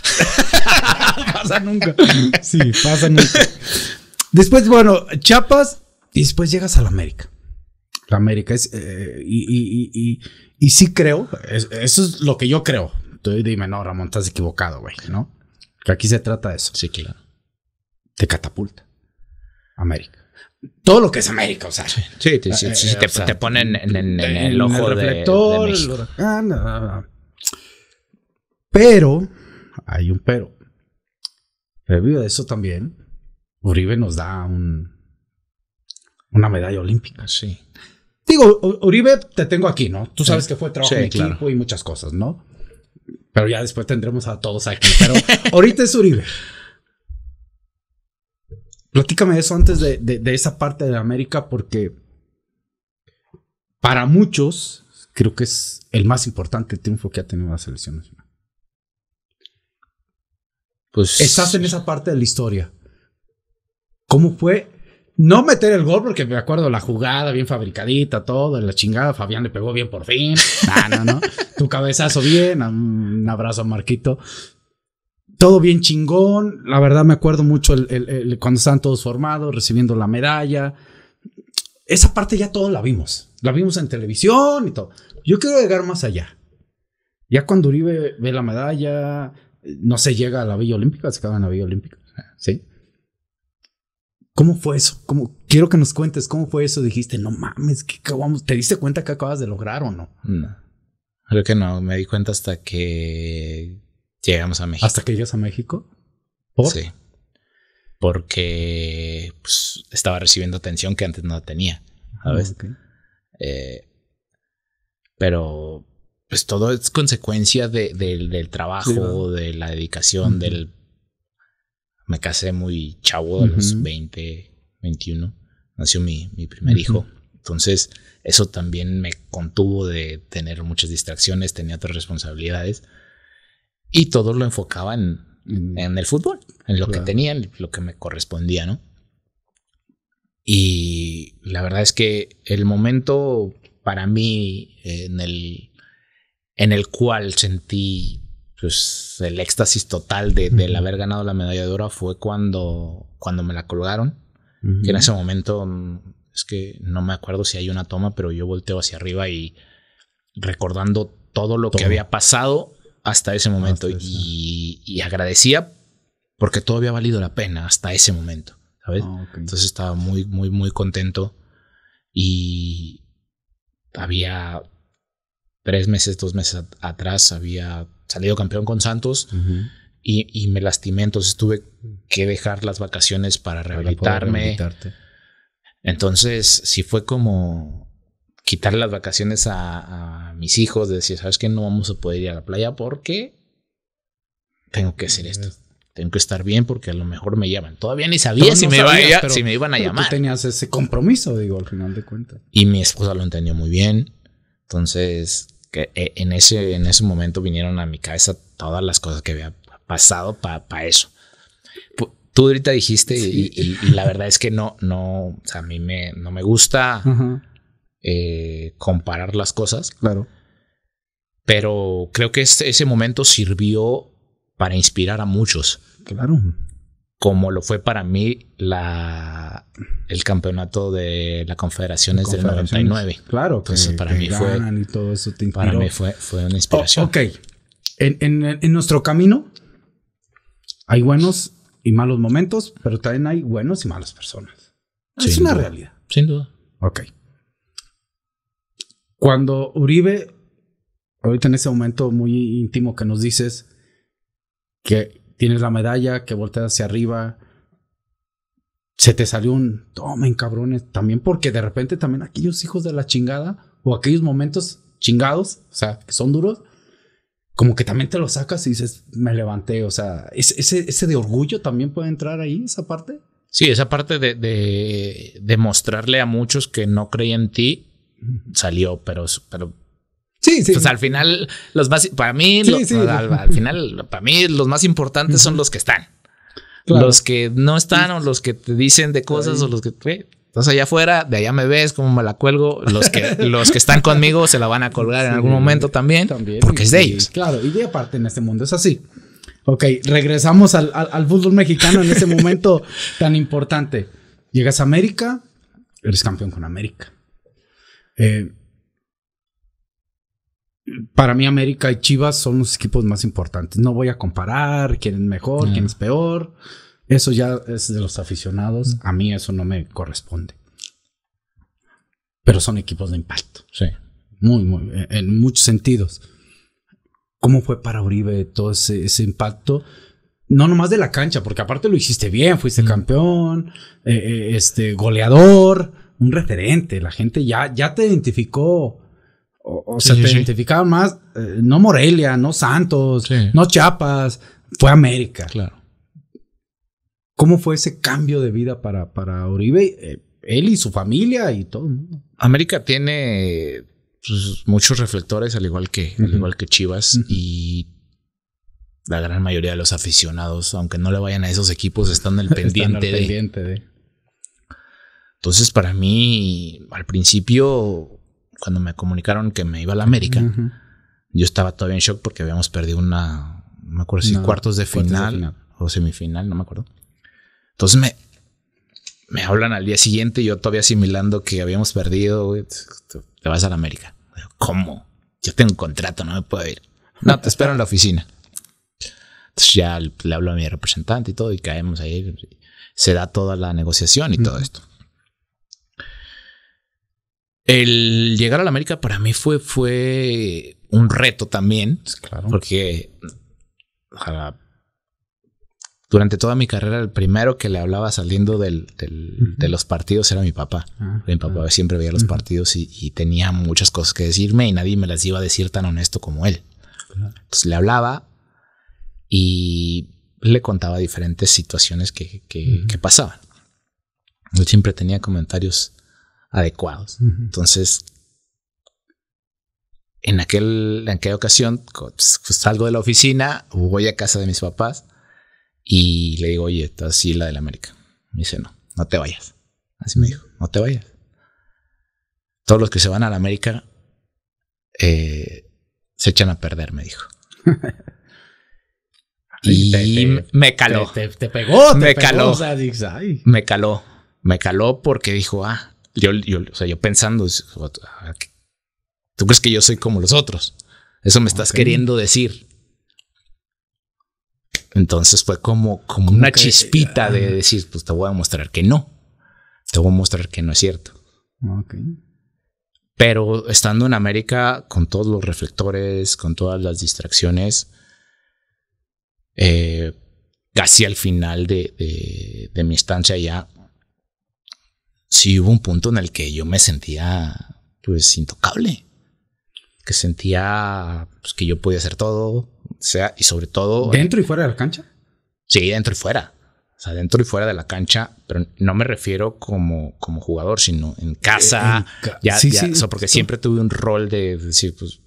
Pasa nunca. Sí, pasa nunca. Después, bueno, Chiapas y después llegas a la América. La América es eh, y, y, y, y, y sí creo. Es, eso es lo que yo creo. Tú dime, no, Ramón, estás equivocado, güey, ¿no? Que aquí se trata de eso. Sí, claro. Te catapulta. América. Todo lo que es América, o sea. Sí, sí, sí, sí, sí, eh, te, o sea, te ponen en, en, en el ojo del reflector, de, de el huracán. No, no, no. Pero, hay un pero. Previo a eso también, Oribe nos da un, una medalla olímpica. Sí. Digo, Oribe, te tengo aquí, ¿no? Tú sabes que fue trabajo, sí, en equipo, claro, y muchas cosas, ¿no? Pero ya después tendremos a todos aquí. Pero ahorita es Oribe. Platícame eso antes de, de, de esa parte de América, porque para muchos creo que es el más importante triunfo que ha tenido la selección nacional. Pues estás en esa parte de la historia. ¿Cómo fue? No meter el gol, porque me acuerdo la jugada bien fabricadita, todo, la chingada. Fabián le pegó bien por fin. Ah, no, no. Tu cabezazo bien. Un abrazo a Marquito. Todo bien chingón. La verdad me acuerdo mucho el, el, el, cuando estaban todos formados, recibiendo la medalla. Esa parte ya todos la vimos. La vimos en televisión y todo. Yo quiero llegar más allá. Ya cuando Oribe ve la medalla, no se llega a la Villa Olímpica, se acaba en la Villa Olímpica. ¿Sí? ¿Cómo fue eso? ¿Cómo? Quiero que nos cuentes cómo fue eso. Dijiste, no mames, ¿qué acabamos? ¿Te diste cuenta que acabas de lograr o no? No. Creo que no. Me di cuenta hasta que... llegamos a México. ¿Hasta que llegas a México? ¿Por? Sí. Porque pues, estaba recibiendo atención que antes no tenía, ¿sabes? Okay. Eh, pero pues todo es consecuencia de, de, del trabajo, sí, de la dedicación, uh-huh, del... Me casé muy chavo, a los uh-huh. veinte, veintiuno. Nació mi, mi primer uh-huh. hijo. Entonces eso también me contuvo de tener muchas distracciones, tenía otras responsabilidades. Y todo lo enfocaba en, mm. en el fútbol, en lo, claro, que tenía, en lo que me correspondía, ¿no? Y la verdad es que el momento para mí en el, en el cual sentí pues, el éxtasis total de, mm. del haber ganado la medalla de oro fue cuando, cuando me la colgaron. Mm-hmm. Que en ese momento, es que no me acuerdo si hay una toma, pero yo volteo hacia arriba y recordando todo lo todo. que había pasado... hasta ese momento, hasta y, y agradecía porque todo había valido la pena hasta ese momento, ¿sabes? Oh, okay. Entonces estaba muy, muy, muy contento y había tres meses, dos meses at- atrás había salido campeón con Santos, uh-huh, y, y me lastimé, entonces tuve que dejar las vacaciones para rehabilitarme. Para entonces, sí fue como... quitarle las vacaciones a, a mis hijos, de decir, ¿sabes qué? No vamos a poder ir a la playa porque tengo que hacer esto. Tengo que estar bien porque a lo mejor me llaman. Todavía ni sabía no si, me sabías, iba, pero, si me iban a pero llamar. Tú tenías ese compromiso, digo, al final de cuentas. Y mi esposa lo entendió muy bien. Entonces, que, en, ese, en ese momento vinieron a mi cabeza todas las cosas que había pasado para pa eso. Tú ahorita dijiste, sí, y, y, y la verdad es que no, no, o sea, a mí me, no me gusta... Ajá. Eh, comparar las cosas. Claro. Pero creo que este, ese momento sirvió para inspirar a muchos. Claro. Como lo fue para mí la, el campeonato de la Confederaciones, Confederaciones. del noventa y nueve. Claro. Entonces, que, para, que mí fue, y todo eso te para mí fue fue una inspiración. Oh, ok. En, en, en nuestro camino hay buenos y malos momentos, pero también hay buenos y malas personas. Sin es una duda. realidad. Sin duda. Ok. Cuando Oribe, ahorita en ese momento muy íntimo que nos dices que tienes la medalla, que volteas hacia arriba, se te salió un tomen cabrones también, porque de repente también aquellos hijos de la chingada o aquellos momentos chingados, o sea, que son duros, como que también te los sacas y dices, me levanté, o sea, ese, ese de orgullo también puede entrar ahí, esa parte. Sí, esa parte de, de, de mostrarle a muchos que no creían en ti. Salió, pero, pero Sí, sí. Pues al final, los más, para mí, sí, lo, sí, al, al final, para mí, los más importantes son los que están. Claro. Los que no están o los que te dicen de cosas Ay. o los que... Eh, estás allá afuera, de allá me ves, como me la cuelgo. Los que, los que están conmigo se la van a colgar sí, en algún momento también, también porque es de sí, ellos. Claro, y de aparte en este mundo es así. Ok, regresamos al, al, al fútbol mexicano en ese momento tan importante. Llegas a América, eres campeón con América. Eh, para mí América y Chivas son los equipos más importantes. No voy a comparar quién es mejor, no. quién es peor. Eso ya es de los aficionados. A mí eso no me corresponde. Pero son equipos de impacto. Sí. Muy, muy, en muchos sentidos. ¿Cómo fue para Oribe todo ese, ese impacto? No nomás de la cancha, porque aparte lo hiciste bien, fuiste mm. campeón, eh, este, goleador, un referente. La gente ya, ya te identificó, o, o sí, sea, sí, te sí. identificaban más, eh, no Morelia, no Santos, sí. no Chiapas, fue América. Claro. ¿Cómo fue ese cambio de vida para, para Oribe, eh, él y su familia y todo el mundo? América tiene... muchos reflectores, al igual que, uh-huh. al igual que Chivas, uh-huh. y la gran mayoría de los aficionados, aunque no le vayan a esos equipos, están al pendiente, están al pendiente de... de. Entonces, para mí, al principio, cuando me comunicaron que me iba a la América, uh-huh. yo estaba todavía en shock porque habíamos perdido una, no me acuerdo si no, cuartos de cuartos final, de final o semifinal, no me acuerdo. Entonces me me hablan al día siguiente, yo todavía asimilando que habíamos perdido, güey, te vas a la América. ¿Cómo? Yo tengo un contrato, no me puedo ir. No, te espero en la oficina. Entonces ya le hablo a mi representante y todo, y caemos ahí. Se da toda la negociación y mm. todo esto. El llegar a la América para mí fue, fue un reto también. Claro. Porque... ojalá, durante toda mi carrera, el primero que le hablaba saliendo del, del, uh-huh. de los partidos era mi papá. Uh-huh. Mi papá siempre veía los uh-huh. partidos y, y tenía muchas cosas que decirme y nadie me las iba a decir tan honesto como él. Uh-huh. Entonces le hablaba y le contaba diferentes situaciones que, que, uh-huh. que pasaban. Él siempre tenía comentarios adecuados. Uh-huh. Entonces, en, aquel, en aquella ocasión, pues, salgo de la oficina, voy a casa de mis papás. Y le digo, oye, esta sí la del América. Me dice, no, no te vayas. Así me dijo, no te vayas. Todos los que se van a la América eh, se echan a perder, me dijo. y te, te, me caló. Te, te, te pegó, te me pegó, caló. O sea, dices, ay. Me caló. Me caló porque dijo, ah, yo, yo, o sea, yo pensando, tú crees que yo soy como los otros. Eso me estás okay. queriendo decir. Entonces fue como, como una que, chispita de decir, pues te voy a mostrar que no. Te voy a mostrar que no es cierto. Okay. Pero estando en América, con todos los reflectores, con todas las distracciones, eh, casi al final de, de, de mi estancia ya, sí hubo un punto en el que yo me sentía pues intocable. Que sentía pues, que yo podía hacer todo. O sea, y sobre todo... ¿Dentro y fuera de la cancha? Sí, dentro y fuera. O sea, dentro y fuera de la cancha, pero no me refiero como, como jugador, sino en casa. En ca ya, sí, ya, sí, o sea, porque sí. siempre tuve un rol de decir, pues...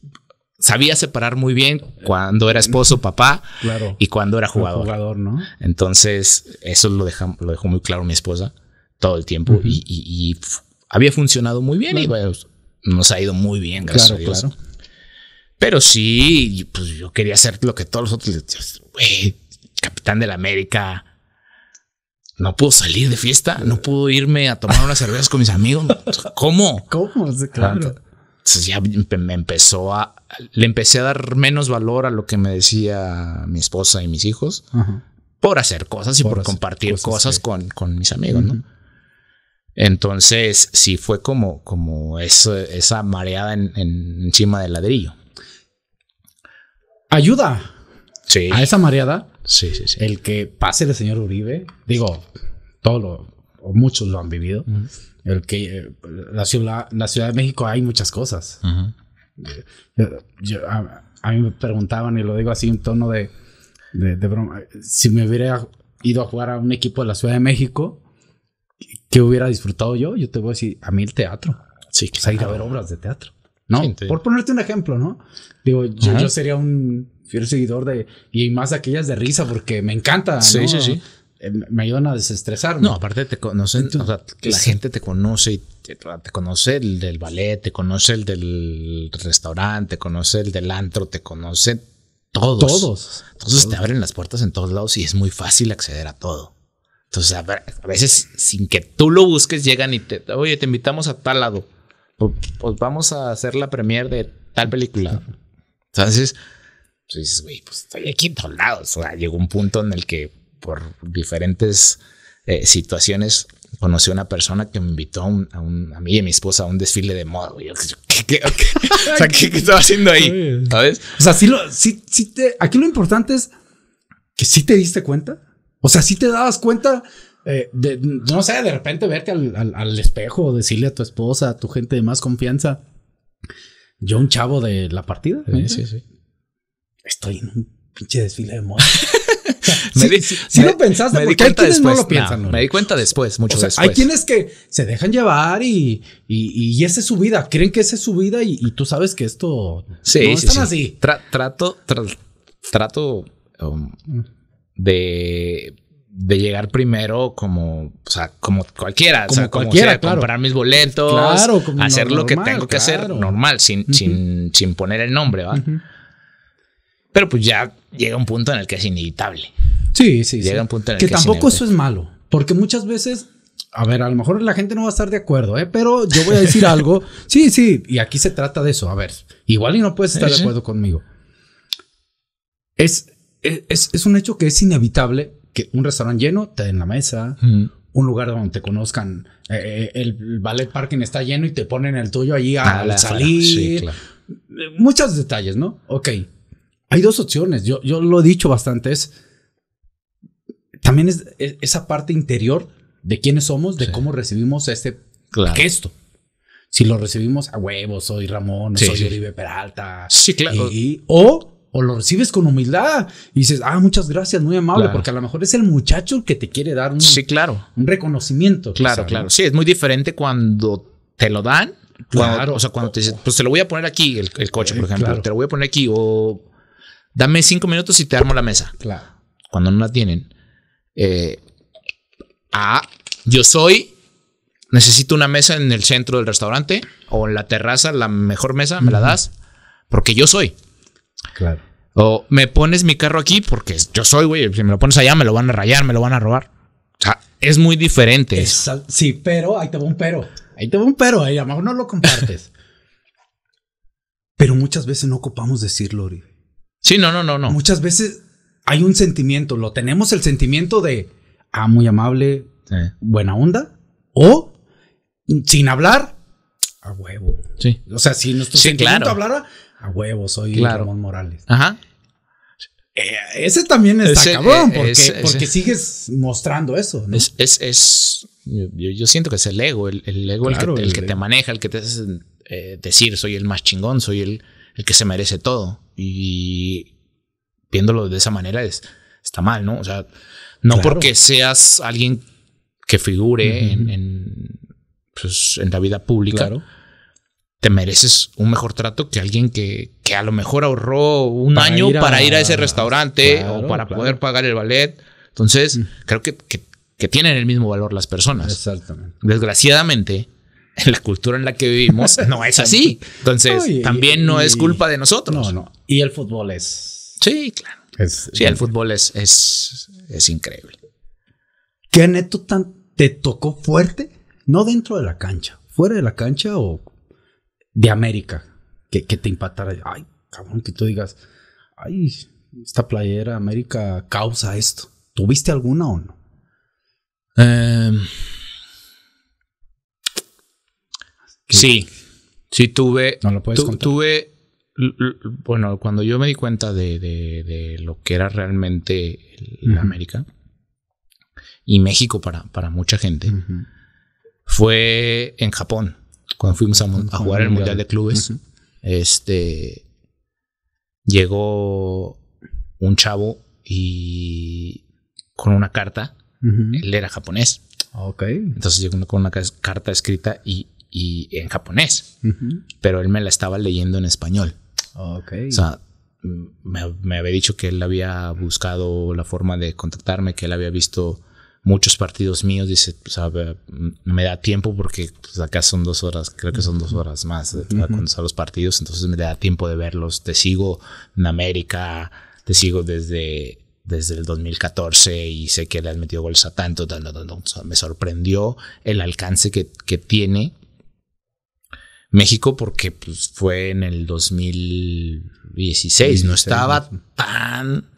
Sabía separar muy bien cuando era esposo, papá, claro. y cuando era jugador. jugador ¿no? Entonces, eso lo, deja, lo dejó muy claro mi esposa todo el tiempo. Uh-huh. y, y, y había funcionado muy bien claro. y bueno, nos ha ido muy bien, gracias claro, a Dios. Claro. Pero sí, pues yo quería hacer lo que todos los otros... Güey, capitán de la América. No puedo salir de fiesta. No puedo irme a tomar unas cervezas con mis amigos. ¿Cómo? ¿Cómo? Sí, claro. Entonces ya me empezó a... Le empecé a dar menos valor a lo que me decía mi esposa y mis hijos. Ajá. Por hacer cosas y por, por compartir cosas, cosas sí. con, con mis amigos, uh-huh. ¿no? Entonces sí fue como, como eso, esa mareada en, en, encima del ladrillo. Ayuda sí. a esa mareada. Sí, sí, sí. El que pase el señor Oribe, digo, todos lo o muchos lo han vivido. Uh-huh. El que eh, la ciudad, la Ciudad de México hay muchas cosas. Uh-huh. yo, yo, a, a mí me preguntaban y lo digo así en tono de, de, de broma. Si me hubiera ido a jugar a un equipo de la Ciudad de México, ¿qué hubiera disfrutado yo? Yo te voy a decir, a mí el teatro. Sí, claro. O sea, ir a ver obras de teatro. ¿no? Sí, sí. Por ponerte un ejemplo, ¿no? Digo, yo, yo sería un fiel seguidor de... Y más de aquellas de risa, porque me encanta, sí, ¿no? Sí, sí, sí. Me ayudan a desestresarme. No, aparte te conocen, tú, o sea, la sí. gente te conoce y te, te conoce el del ballet, te conoce el del restaurante, te conoce el del antro, te conoce todos. Todos. Entonces todos. Te abren las puertas en todos lados y es muy fácil acceder a todo. Entonces a, ver, a veces sin que tú lo busques llegan y te, oye, te invitamos a tal lado. Pues, pues vamos a hacer la premier de tal película. Entonces, tú dices, güey, pues estoy aquí en todos lados. O sea, llegó un punto en el que por diferentes eh, situaciones conocí a una persona que me invitó a, un, a, un, a mí y a mi esposa a un desfile de moda. Güey. ¿Qué, qué, okay? O sea, ¿qué, ¿qué estaba haciendo ahí? ¿Sabes? O sea, sí lo, sí, sí te, aquí lo importante es que sí te diste cuenta. O sea, sí te dabas cuenta, eh, de, no sé, de repente verte al, al, al espejo o decirle a tu esposa, a tu gente de más confianza. Yo, un chavo de La Partida. Sí, sí, sí. Estoy en un pinche desfile de moda. Me di, si, si, si me, lo pensaste, me porque hay quienes después, no lo piensan. No, me di cuenta después, mucho o sea, después. Hay quienes que se dejan llevar y, y, y esa es su vida. Creen que esa es su vida y, y tú sabes que esto... Sí, no, sí, están sí. así. Tra, trato tra, trato um, de, de llegar primero como, o sea, como cualquiera. Como o sea, cualquiera, como, o sea, claro. Comprar mis boletos, claro, como hacer no, lo normal, que tengo que claro. hacer normal, sin, uh-huh. sin, sin poner el nombre, ¿va? Uh-huh. Pero pues ya llega un punto en el que es inevitable. Sí, sí. Llega sí. un punto en el que, que tampoco es eso es malo, porque muchas veces, a ver, a lo mejor la gente no va a estar de acuerdo, ¿eh? Pero yo voy a decir algo. Sí, sí. Y aquí se trata de eso. A ver, igual y no puedes estar ¿Sí? de acuerdo conmigo. Es, es, es un hecho que es inevitable que un restaurante lleno te den la mesa, mm. un lugar donde te conozcan. Eh, el ballet parking está lleno y te ponen el tuyo allí ah, al salir. Sí, claro. Muchos detalles, ¿no? Ok. Hay dos opciones. Yo, yo lo he dicho bastante. Es, también es, es esa parte interior de quiénes somos, de sí. cómo recibimos este claro. gesto. Si lo recibimos a huevos, soy Ramón, sí, soy sí. Oribe Peralta. Sí, claro. Y, o, o lo recibes con humildad y dices, ah, muchas gracias, muy amable, claro. porque a lo mejor es el muchacho que te quiere dar un, sí, claro. un reconocimiento. Claro, quizá, claro. ¿no? Sí, es muy diferente cuando te lo dan. Cuando, claro. O sea, cuando te dicen, pues te lo voy a poner aquí, el, el coche, por ejemplo. Claro. Te lo voy a poner aquí o... Dame cinco minutos y te armo la mesa. Claro. Cuando no la tienen. Eh, ah, yo soy. Necesito una mesa en el centro del restaurante o en la terraza, la mejor mesa, me la das porque yo soy. Claro. O me pones mi carro aquí porque yo soy, güey. Si me lo pones allá, me lo van a rayar, me lo van a robar. O sea, es muy diferente. Es, sí, pero ahí te va un pero. Ahí te va un pero. Eh, a lo mejor no lo compartes. Pero muchas veces no ocupamos decirlo, Oribe. Sí, no, no, no, no. Muchas veces hay un sentimiento, lo tenemos el sentimiento de, ah, muy amable, sí. buena onda, o sin hablar, a huevo. Sí. O sea, si nuestro sí, sentimiento claro. hablara, a huevo, soy claro. Ramón Morales. Ajá. Eh, ese también está ese, cabrón, porque, ese, ese. porque sigues mostrando eso, ¿no? Es, es, es yo, yo siento que es el ego, el, el ego claro, el que, el el que te maneja, el que te hace eh, decir, soy el más chingón, soy el, el que se merece todo. Y viéndolo de esa manera es, está mal, ¿no? O sea, no claro. porque seas alguien que figure uh-huh. en, en, pues, en la vida pública, claro. te mereces un mejor trato que alguien que, que a lo mejor ahorró un para año ir a, para ir a ese restaurante claro, o para claro. poder pagar el ballet. Entonces, uh-huh. creo que, que, que tienen el mismo valor las personas. Exactamente. Desgraciadamente... La cultura en la que vivimos no es así. Entonces, Ay, también no y, es culpa de nosotros. No, no. Y el fútbol es... Sí, claro. Es, sí, el fútbol es, es, es increíble. ¿Qué anécdota te tocó fuerte? No dentro de la cancha. ¿Fuera de la cancha o de América? Que, que te impactara. Ay, cabrón, que tú digas... Ay, esta playera América causa esto. ¿Tuviste alguna o no? Eh... Um, Sí, sí tuve, no lo puedes tu, tuve, l, l, bueno, cuando yo me di cuenta de, de, de lo que era realmente el, uh-huh. América y México para, para mucha gente, uh-huh. fue en Japón, cuando fuimos a, a jugar el Mundial de Clubes, uh-huh. este, llegó un chavo y con una carta, uh-huh. él era japonés, okay. entonces llegó con una carta escrita y y en japonés, uh-huh. pero él me la estaba leyendo en español. Okay. O sea, me, me había dicho que él había buscado la forma de contactarme, que él había visto muchos partidos míos. Dice, o sea, me da tiempo porque pues, acá son dos horas, creo que son dos horas más uh-huh. cuando están los partidos, entonces me da tiempo de verlos. Te sigo en América, te sigo desde... desde el dos mil catorce y sé que le han metido goles a tanto. No, no, no. O sea, me sorprendió el alcance que, que tiene México porque pues, fue en el dos mil dieciséis. No estaba tan,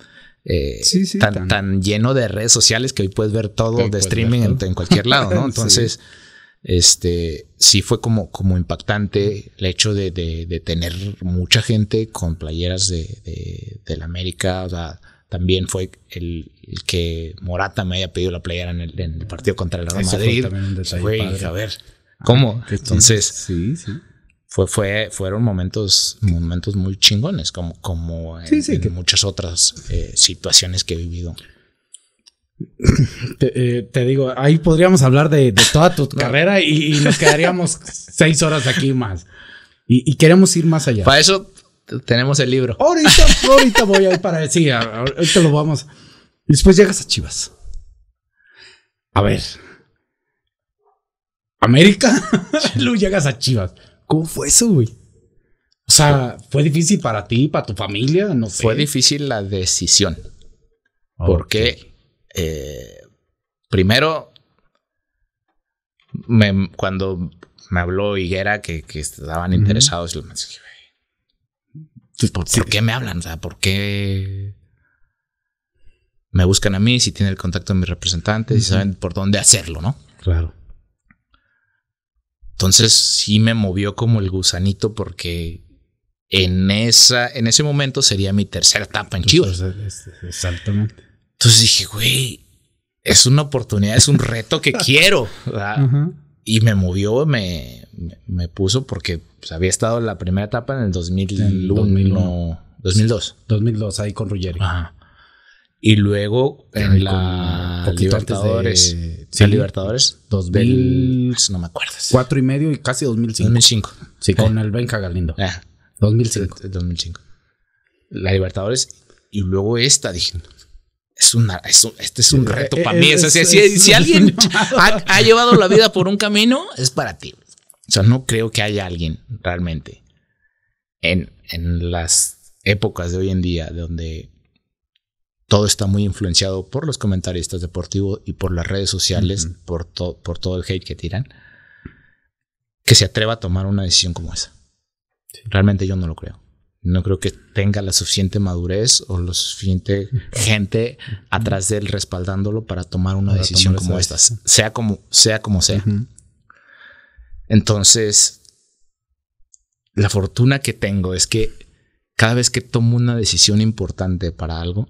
eh, sí, sí, tan, tan, tan lleno de redes sociales que hoy puedes ver todo de streaming en, en cualquier lado, ¿no? Entonces, sí. este sí fue como, como impactante el hecho de, de, de tener mucha gente con playeras de, de, de la América, o sea, también fue el, el que Morata me haya pedido la playera en el, en el partido contra el Real Madrid. Güey, a ver, ¿cómo? Ah, Entonces, sí, sí. Fue, fue, fueron momentos, momentos muy chingones, como, como en, sí, sí, en que... muchas otras eh, situaciones que he vivido. Te, eh, te digo, ahí podríamos hablar de, de toda tu carrera y, y nos quedaríamos seis horas aquí más. Y, y queremos ir más allá. Para eso... tenemos el libro. Ahorita, ahorita voy a ir para decir, sí, ahorita lo vamos. Después llegas a Chivas. A ver. América. Luego llegas a Chivas. ¿Cómo fue eso, güey? O sea, ¿fue difícil para ti, para tu familia? No sé. Fue difícil la decisión. Okay. Porque eh, primero, me, cuando me habló Higuera que, que estaban uh-huh. interesados, lo mencioné. ¿Por, sí. ¿Por qué me hablan? O sea, ¿por qué me buscan a mí si tienen el contacto de mis representantes uh-huh. y saben por dónde hacerlo, no? Claro. Entonces sí me movió como el gusanito porque en, esa, en ese momento sería mi tercera etapa en Chivas. Exactamente. Entonces dije, güey, es una oportunidad, es un reto que quiero. Uh-huh. Y me movió, me, me puso porque... pues había estado en la primera etapa en el dos mil uno, dos mil dos. dos mil dos, ahí con Ruggeri. Ajá. Y luego en, en la Libertadores. De, sí, Libertadores. dos mil. No me acuerdo. Cuatro y medio y casi dos mil cinco. dos mil cinco. Sí, con eh. el Benja Galindo. Eh. dos mil cinco. dos mil cinco. La Libertadores. Y luego esta, dije... Es una, es un, este es un reto eh, para eh, mí. Es, o sea, es, si, es, si alguien ha, ha llevado la vida por un camino, es para ti. O sea, no creo que haya alguien realmente en, en las épocas de hoy en día donde todo está muy influenciado por los comentaristas deportivos y por las redes sociales, uh-huh. por, to, por todo el hate que tiran, que se atreva a tomar una decisión como esa. Sí. Realmente yo no lo creo. No creo que tenga la suficiente madurez o la suficiente gente uh-huh. atrás de él respaldándolo para tomar una para decisión tomar como esta, sea como sea. Como sea. Uh-huh. Entonces, la fortuna que tengo es que cada vez que tomo una decisión importante para algo,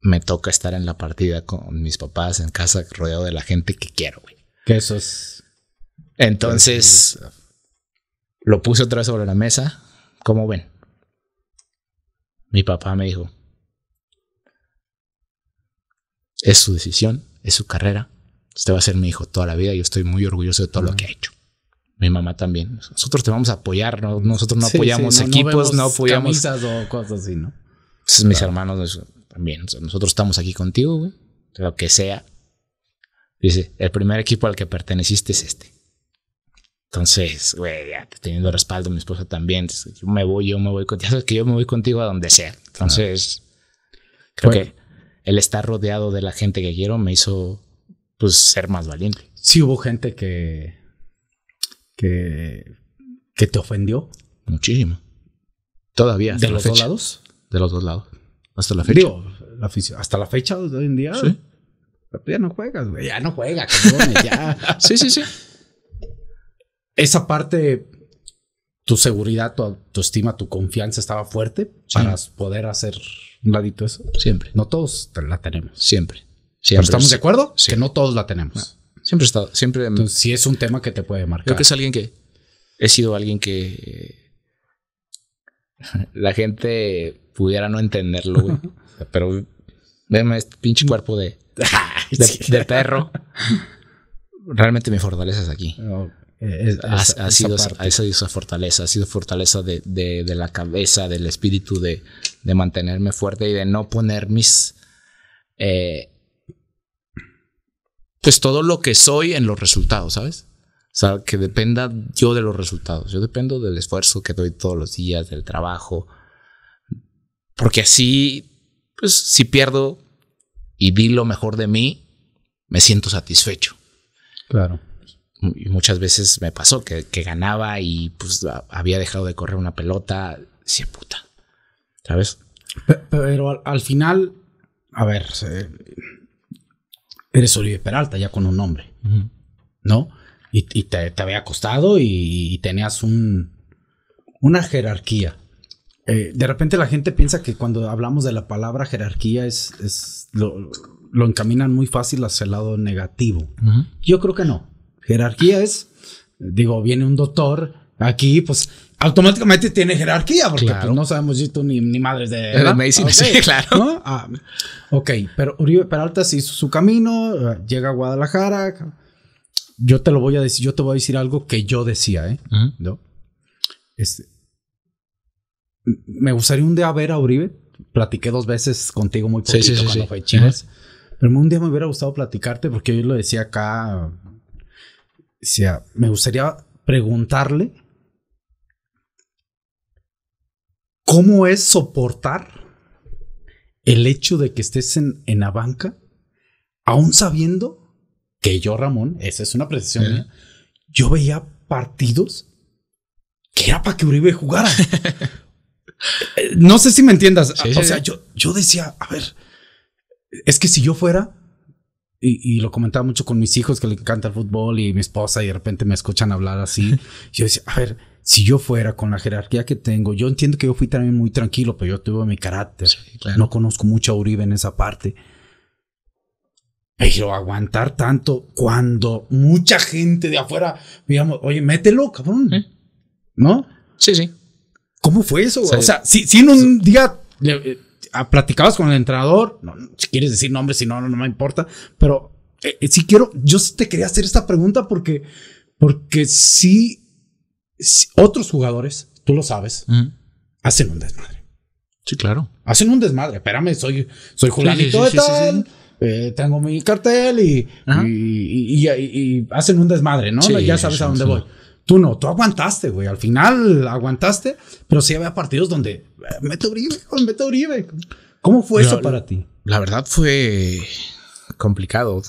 me toca estar en la partida con mis papás en casa, rodeado de la gente que quiero, güey. Que eso es... Entonces, lo puse otra vez sobre la mesa. ¿Cómo ven? Mi papá me dijo, es su decisión, es su carrera. Usted va a ser mi hijo toda la vida. Yo estoy muy orgulloso de todo uh-huh. lo que ha hecho. Mi mamá también. Nosotros te vamos a apoyar. ¿no? Nosotros no sí, apoyamos sí, no, equipos, no, no apoyamos camisas o cosas así, ¿no? Entonces, claro. Mis hermanos también. Nosotros estamos aquí contigo, güey. Lo que sea. Dice, el primer equipo al que perteneciste es este. Entonces, güey, ya teniendo respaldo, mi esposa también. Entonces, yo me voy, yo me voy. Con... Ya sabes que yo me voy contigo a donde sea. Entonces, claro. creo bueno. que el estar rodeado de la gente que quiero me hizo... pues ser más valiente. Sí hubo gente que que que te ofendió muchísimo. Todavía de los dos lados, de los dos lados. Hasta la fecha. Digo, la afición, hasta la fecha de hoy en día. Sí. Ya no juegas, güey, ya no juegas, cabrones, ya. Sí, sí, sí. Esa parte tu seguridad, tu autoestima, tu confianza estaba fuerte sí. para poder hacer un ladito eso. Siempre. No todos la tenemos. Siempre. Siempre, pero estamos de acuerdo sí. que no todos la tenemos. Siempre he estado. Siempre, entonces, sí es un tema que te puede marcar. Creo que es alguien que... He sido alguien que... Eh, la gente pudiera no entenderlo, güey. Pero... Véanme este pinche cuerpo de... De, de perro. Realmente mi fortaleza es aquí. Es, es, ha, ha, sido, ha sido fortaleza, ha sido fortaleza de, de, de la cabeza, del espíritu, de, de mantenerme fuerte y de no poner mis... Eh, pues todo lo que soy en los resultados, ¿sabes? O sea, que dependa yo de los resultados. Yo dependo del esfuerzo que doy todos los días, del trabajo. Porque así, pues si pierdo y di lo mejor de mí, me siento satisfecho. Claro. Y muchas veces me pasó que, que ganaba y pues había dejado de correr una pelota. Sí, puta. ¿Sabes? Pero, pero al, al final, a ver, eres Oribe Peralta ya con un nombre, uh-huh. ¿no? Y, y te, te había costado y, y tenías un, una jerarquía. Eh, de repente la gente piensa que cuando hablamos de la palabra jerarquía es, es lo, lo encaminan muy fácil hacia el lado negativo. Uh-huh. Yo creo que no. Jerarquía es, digo, viene un doctor aquí, pues automáticamente tiene jerarquía, porque claro. pues, no sabemos si tú ni, ni madres de... ¿no? Medicina, okay. Sí, claro. ¿No? Ah, ok, pero Oribe Peralta se hizo su camino, llega a Guadalajara. Yo te lo voy a decir, yo te voy a decir algo que yo decía, ¿eh? Uh-huh. ¿No? Este, me gustaría un día ver a Oribe. Platiqué dos veces contigo muy poquito sí, sí, sí, cuando sí. fue Chivas. Uh-huh. Pero un día me hubiera gustado platicarte porque yo lo decía acá... O sea, me gustaría preguntarle cómo es soportar el hecho de que estés en, en la banca, aún sabiendo que yo, Ramón, esa es una apreciación ¿Eh? mía, yo veía partidos que era para que Oribe jugara. No sé si me entiendas. Sí, o sea, yo, yo decía, a ver, es que si yo fuera... Y, y lo comentaba mucho con mis hijos que le encanta el fútbol y mi esposa, y de repente me escuchan hablar así. Yo decía, a ver, si yo fuera con la jerarquía que tengo, yo entiendo que yo fui también muy tranquilo, pero yo tuve mi carácter. Sí, claro. No conozco mucho a Oribe en esa parte. Pero aguantar tanto cuando mucha gente de afuera, digamos, oye, mételo, cabrón. ¿Eh? ¿No? Sí, sí. ¿Cómo fue eso? Sí. O sea, si, si en un día... Le, platicabas con el entrenador, no, si quieres decir nombre, si no, no, no me importa, pero eh, eh, si quiero, yo te quería hacer esta pregunta porque, porque si, si otros jugadores, tú lo sabes, mm. hacen un desmadre. Sí, claro. Hacen un desmadre. Espérame, soy, soy Julianito sí, sí, sí, de tal, sí, sí, sí. Eh, tengo mi cartel y, y, y, y, y hacen un desmadre, ¿no? Sí, ya sabes sí, a dónde sí. voy. Tú no, tú aguantaste, güey. Al final aguantaste, pero sí había partidos donde... Mete Oribe, mete Oribe. ¿Cómo fue la, eso para ti? La verdad fue complicado.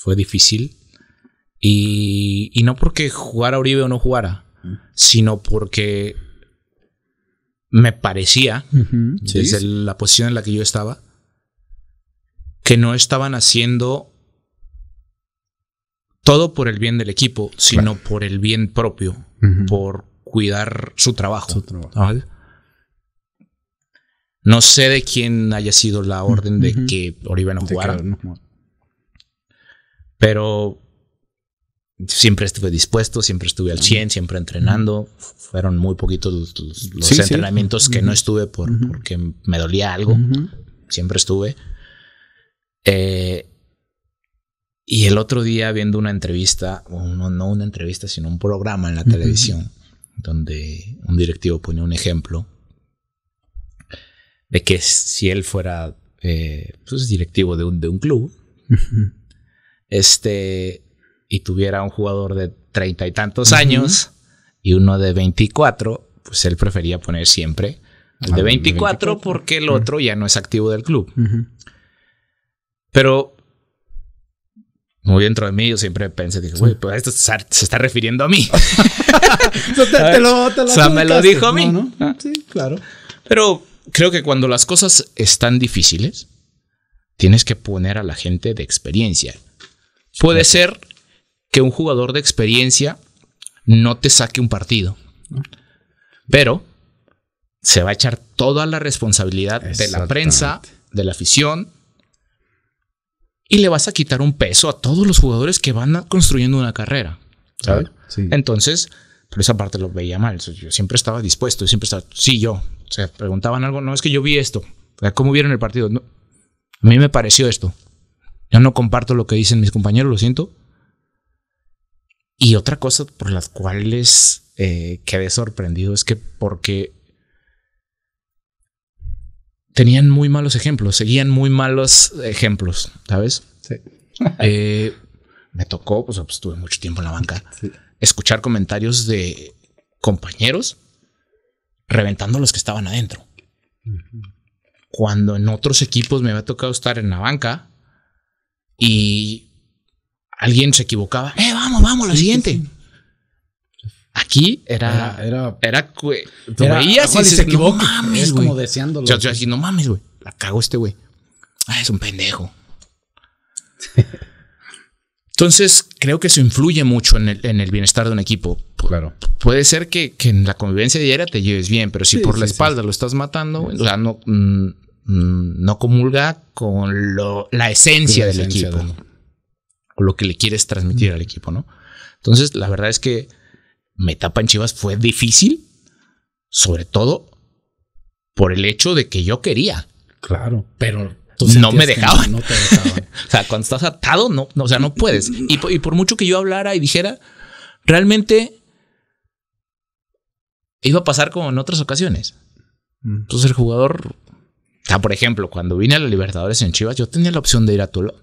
Fue difícil. Y, y no porque jugara Oribe o no jugara, uh-huh. sino porque me parecía, uh-huh. desde ¿Sí? la posición en la que yo estaba, que no estaban haciendo... todo por el bien del equipo, sino claro. por el bien propio, uh-huh. por cuidar su trabajo. Su trabajo. ¿Vale? No sé de quién haya sido la orden de uh-huh. que Oribe no jugara, no. pero siempre estuve dispuesto, siempre estuve al cien, siempre entrenando. Uh-huh. Fueron muy poquitos los, los, los sí, entrenamientos sí. que uh-huh. no estuve por, uh-huh. porque me dolía algo. Uh-huh. Siempre estuve. Eh... Y el otro día viendo una entrevista, o no, no una entrevista, sino un programa en la uh-huh. televisión, donde un directivo ponía un ejemplo de que si él fuera eh, pues, directivo de un, de un club, uh-huh. este, y tuviera un jugador de treinta y tantos uh-huh. años y uno de veinticuatro, pues él prefería poner siempre el de veinticuatro porque el otro uh-huh. ya no es activo del club. Uh-huh. Pero... muy dentro de mí, yo siempre pensé, dije, güey, pues esto se está refiriendo a mí. te, te lo, te lo o sea, me lo dijo a mí. No, ¿no? Sí, claro. Pero creo que cuando las cosas están difíciles, tienes que poner a la gente de experiencia. Puede sí. ser que un jugador de experiencia no te saque un partido, pero se va a echar toda la responsabilidad de la prensa, de la afición. Y le vas a quitar un peso a todos los jugadores que van construyendo una carrera, ¿sabes? Sí. Entonces, por esa parte lo veía mal. Yo siempre estaba dispuesto, siempre estaba... Sí, yo. O sea, preguntaban algo. No, es que yo vi esto. O sea, ¿cómo vieron el partido? No, a mí me pareció esto. Yo no comparto lo que dicen mis compañeros, lo siento. Y otra cosa por las cuales eh, quedé sorprendido es que porque tenían muy malos ejemplos, seguían muy malos ejemplos, ¿sabes? Sí. eh, me tocó, pues, pues estuve mucho tiempo en la banca, sí, escuchar comentarios de compañeros reventando a los que estaban adentro. Uh-huh. Cuando en otros equipos me había tocado estar en la banca y alguien se equivocaba. Eh, vamos, vamos, lo sí, siguiente. Sí, sí. Aquí era... Era... era, era, era veías y dices, se equivoca. No mames, es como deseándolo. Yo, yo decía, no mames, güey. La cago este güey. Ah, es un pendejo. Entonces, creo que eso influye mucho en el, en el bienestar de un equipo. Claro. Puede ser que, que en la convivencia diaria te lleves bien, pero si sí, por sí, la espalda sí, lo estás matando, sí, o sea, no, mm, no comulga con lo, la esencia la del esencia equipo. De... o lo que le quieres transmitir mm. al equipo, ¿no? Entonces, la verdad es que mi etapa en Chivas fue difícil, sobre todo por el hecho de que yo quería. Claro, pero... no me dejaban. No te dejaban. O sea, cuando estás atado, no, no, o sea, no puedes. Y, y por mucho que yo hablara y dijera, realmente iba a pasar como en otras ocasiones. Entonces el jugador, o sea, por ejemplo, cuando vine a los Libertadores en Chivas, yo tenía la opción de ir a Tulón,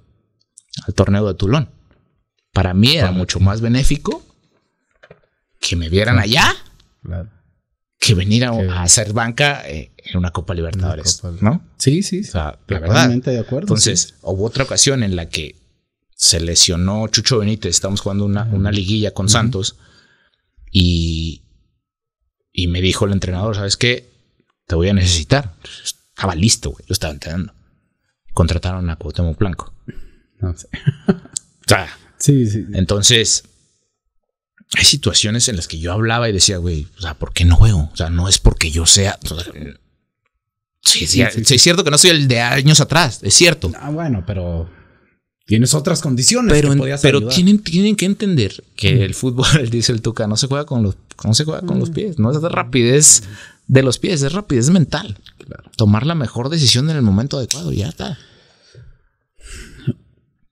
al torneo de Tulón. Para mí era claro, mucho más benéfico que me vieran claro, allá claro, que venir a, que... a hacer banca eh, en una Copa Libertadores, Copa, ¿no? Sí, sí, sí. O sea, la verdad. De acuerdo. Entonces, sí, hubo otra ocasión en la que se lesionó Chucho Benítez. Estamos jugando una, uh-huh, una liguilla con uh-huh, Santos. Y, y me dijo el entrenador, ¿sabes qué? Te voy a necesitar. Estaba listo, güey. Yo estaba entrenando. Contrataron a Cuauhtémoc Blanco. No sé. O sea, sí, sí, sí. Entonces... hay situaciones en las que yo hablaba y decía, güey, o sea, ¿por qué no juego? O sea, no es porque yo sea... O sea sí, sí, sí, sí, sí, es cierto que no soy el de años atrás, es cierto. Ah, bueno, pero tienes otras condiciones pero, que podías Pero ayudar. Tienen, tienen que entender que mm. el fútbol, dice el Tuca, no se juega con los, no se juega con mm. los pies. No es de rapidez de los pies, es rapidez mental. Claro. Tomar la mejor decisión en el momento adecuado, ya está.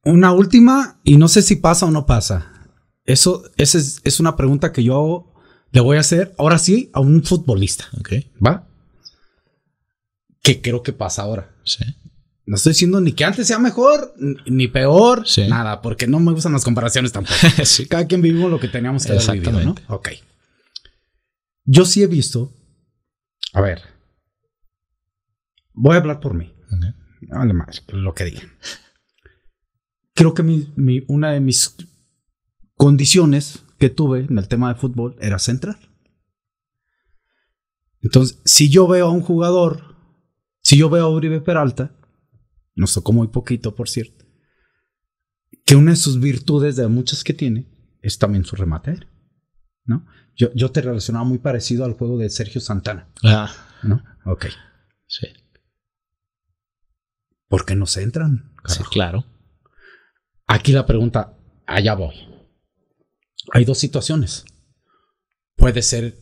Una última, y no sé si pasa o no pasa. Eso esa es, es una pregunta que yo le voy a hacer ahora sí a un futbolista. Ok. ¿Va? Que creo que pasa ahora. Sí. No estoy diciendo ni que antes sea mejor, ni peor, sí, nada, porque no me gustan las comparaciones tampoco. Sí. Cada quien vivimos lo que teníamos que haber vivido, ¿no? Ok. Yo sí he visto. A ver. Voy a hablar por mí. Okay. Vale, madre, lo que digan. Creo que mi, mi, una de mis condiciones que tuve en el tema de fútbol era central. Entonces, si yo veo a un jugador, si yo veo a Oribe Peralta, nos tocó muy poquito, por cierto, que una de sus virtudes, de muchas que tiene, es también su remate aéreo, ¿no? Yo, yo te relacionaba muy parecido al juego de Sergio Santana. Ah. ¿No? Ok. Sí. ¿Por qué no se entran? Sí, claro. Aquí la pregunta, allá voy. Hay dos situaciones. Puede ser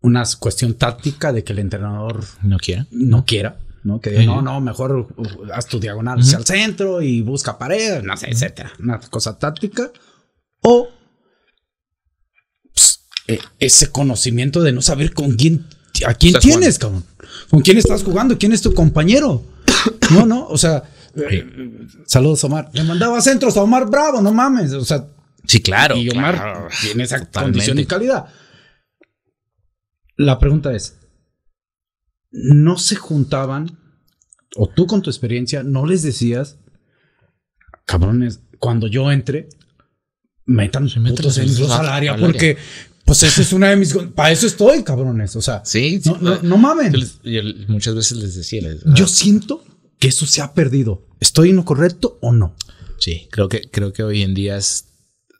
una cuestión táctica de que el entrenador no quiera, no, no quiera, no que diga, sí, no, no, mejor haz tu diagonal hacia uh-huh, el centro y busca paredes, no sé, uh-huh, etcétera, una cosa táctica o pues, eh, ese conocimiento de no saber con quién a quién estás tienes, jugando, cabrón, con quién estás jugando, quién es tu compañero. No, no, o sea, eh, saludos Omar. Le mandaba centros a Omar Bravo, no mames, o sea. Sí, claro. Y Omar claro, tiene esa totalmente, condición y calidad. La pregunta es, ¿no se juntaban, o tú con tu experiencia, no les decías, cabrones, cuando yo entre, metan putos centros al área, porque pues eso es una de mis... para eso estoy, cabrones, o sea, sí, sí, no, no, no mamen. Yo les, yo muchas veces les decía... Les, yo siento que eso se ha perdido. ¿Estoy en lo correcto o no? Sí, creo que, creo que hoy en día es...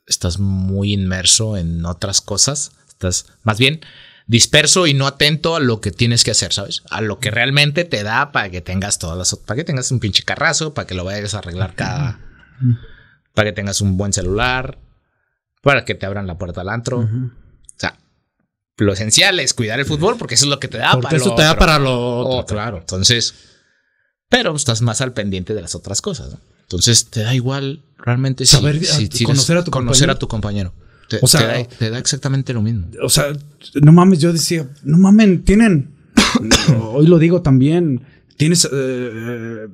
estás muy inmerso en otras cosas. Estás más bien disperso y no atento a lo que tienes que hacer, ¿sabes? A lo que realmente te da para que tengas todas las... para que tengas un pinche carrazo, para que lo vayas a arreglar cada... Uh-huh. Para que tengas un buen celular, para que te abran la puerta al antro. Uh-huh. O sea, lo esencial es cuidar el fútbol porque eso es lo que te da porque para eso lo te otro, da para lo otro, otro. Claro. Entonces... pero estás más al pendiente de las otras cosas, ¿no? Entonces te da igual realmente saber si, a, si conocer, eres, a tu conocer a tu compañero. Te, o sea, te, da, te da exactamente lo mismo. O sea, no mames, yo decía, no mamen, tienen... hoy lo digo también. Tienes... Eh,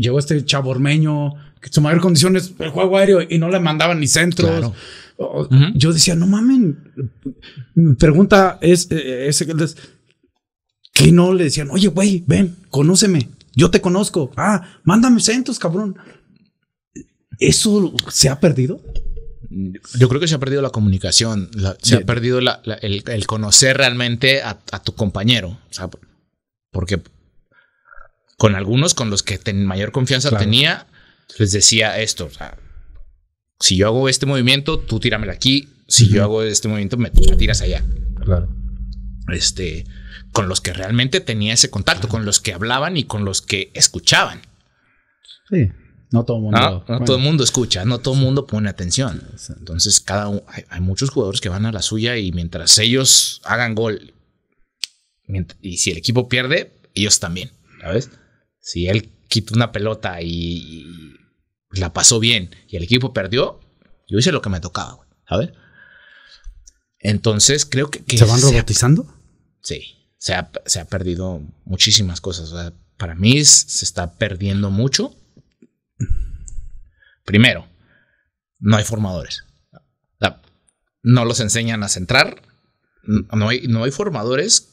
llegó este chavo ormeño, que su mayor condición es el juego aéreo y no le mandaban ni centros. Claro. O, uh -huh. Yo decía, no mamen. Mi pregunta es... Eh, es que no le decían, oye, güey, ven, conóceme. Yo te conozco. Ah, mándame centros, cabrón. ¿Eso se ha perdido? Yo creo que se ha perdido la comunicación, la, se de, ha perdido la, la, el, el conocer realmente a, a tu compañero. O sea, porque con algunos, con los que ten, mayor confianza claro. tenía, les decía esto. O sea, si yo hago este movimiento, tú tíramela aquí. Si uh-huh. yo hago este movimiento, me tiras allá. Claro. Este, con los que realmente tenía ese contacto, uh-huh. con los que hablaban y con los que escuchaban. Sí. No todo el mundo. No, no bueno. todo el mundo escucha, no todo el mundo pone atención. Entonces, cada uno, hay, hay muchos jugadores que van a la suya y mientras ellos hagan gol, mientras, y si el equipo pierde, ellos también, ¿sabes? Si él quita una pelota y, y la pasó bien y el equipo perdió, yo hice lo que me tocaba, ¿sabes? Entonces, creo que... que ¿Se van se robotizando? Ha, sí, se ha, se ha perdido muchísimas cosas. O sea, para mí se está perdiendo mucho. Primero, no hay formadores. No los enseñan a centrar. No hay, no hay formadores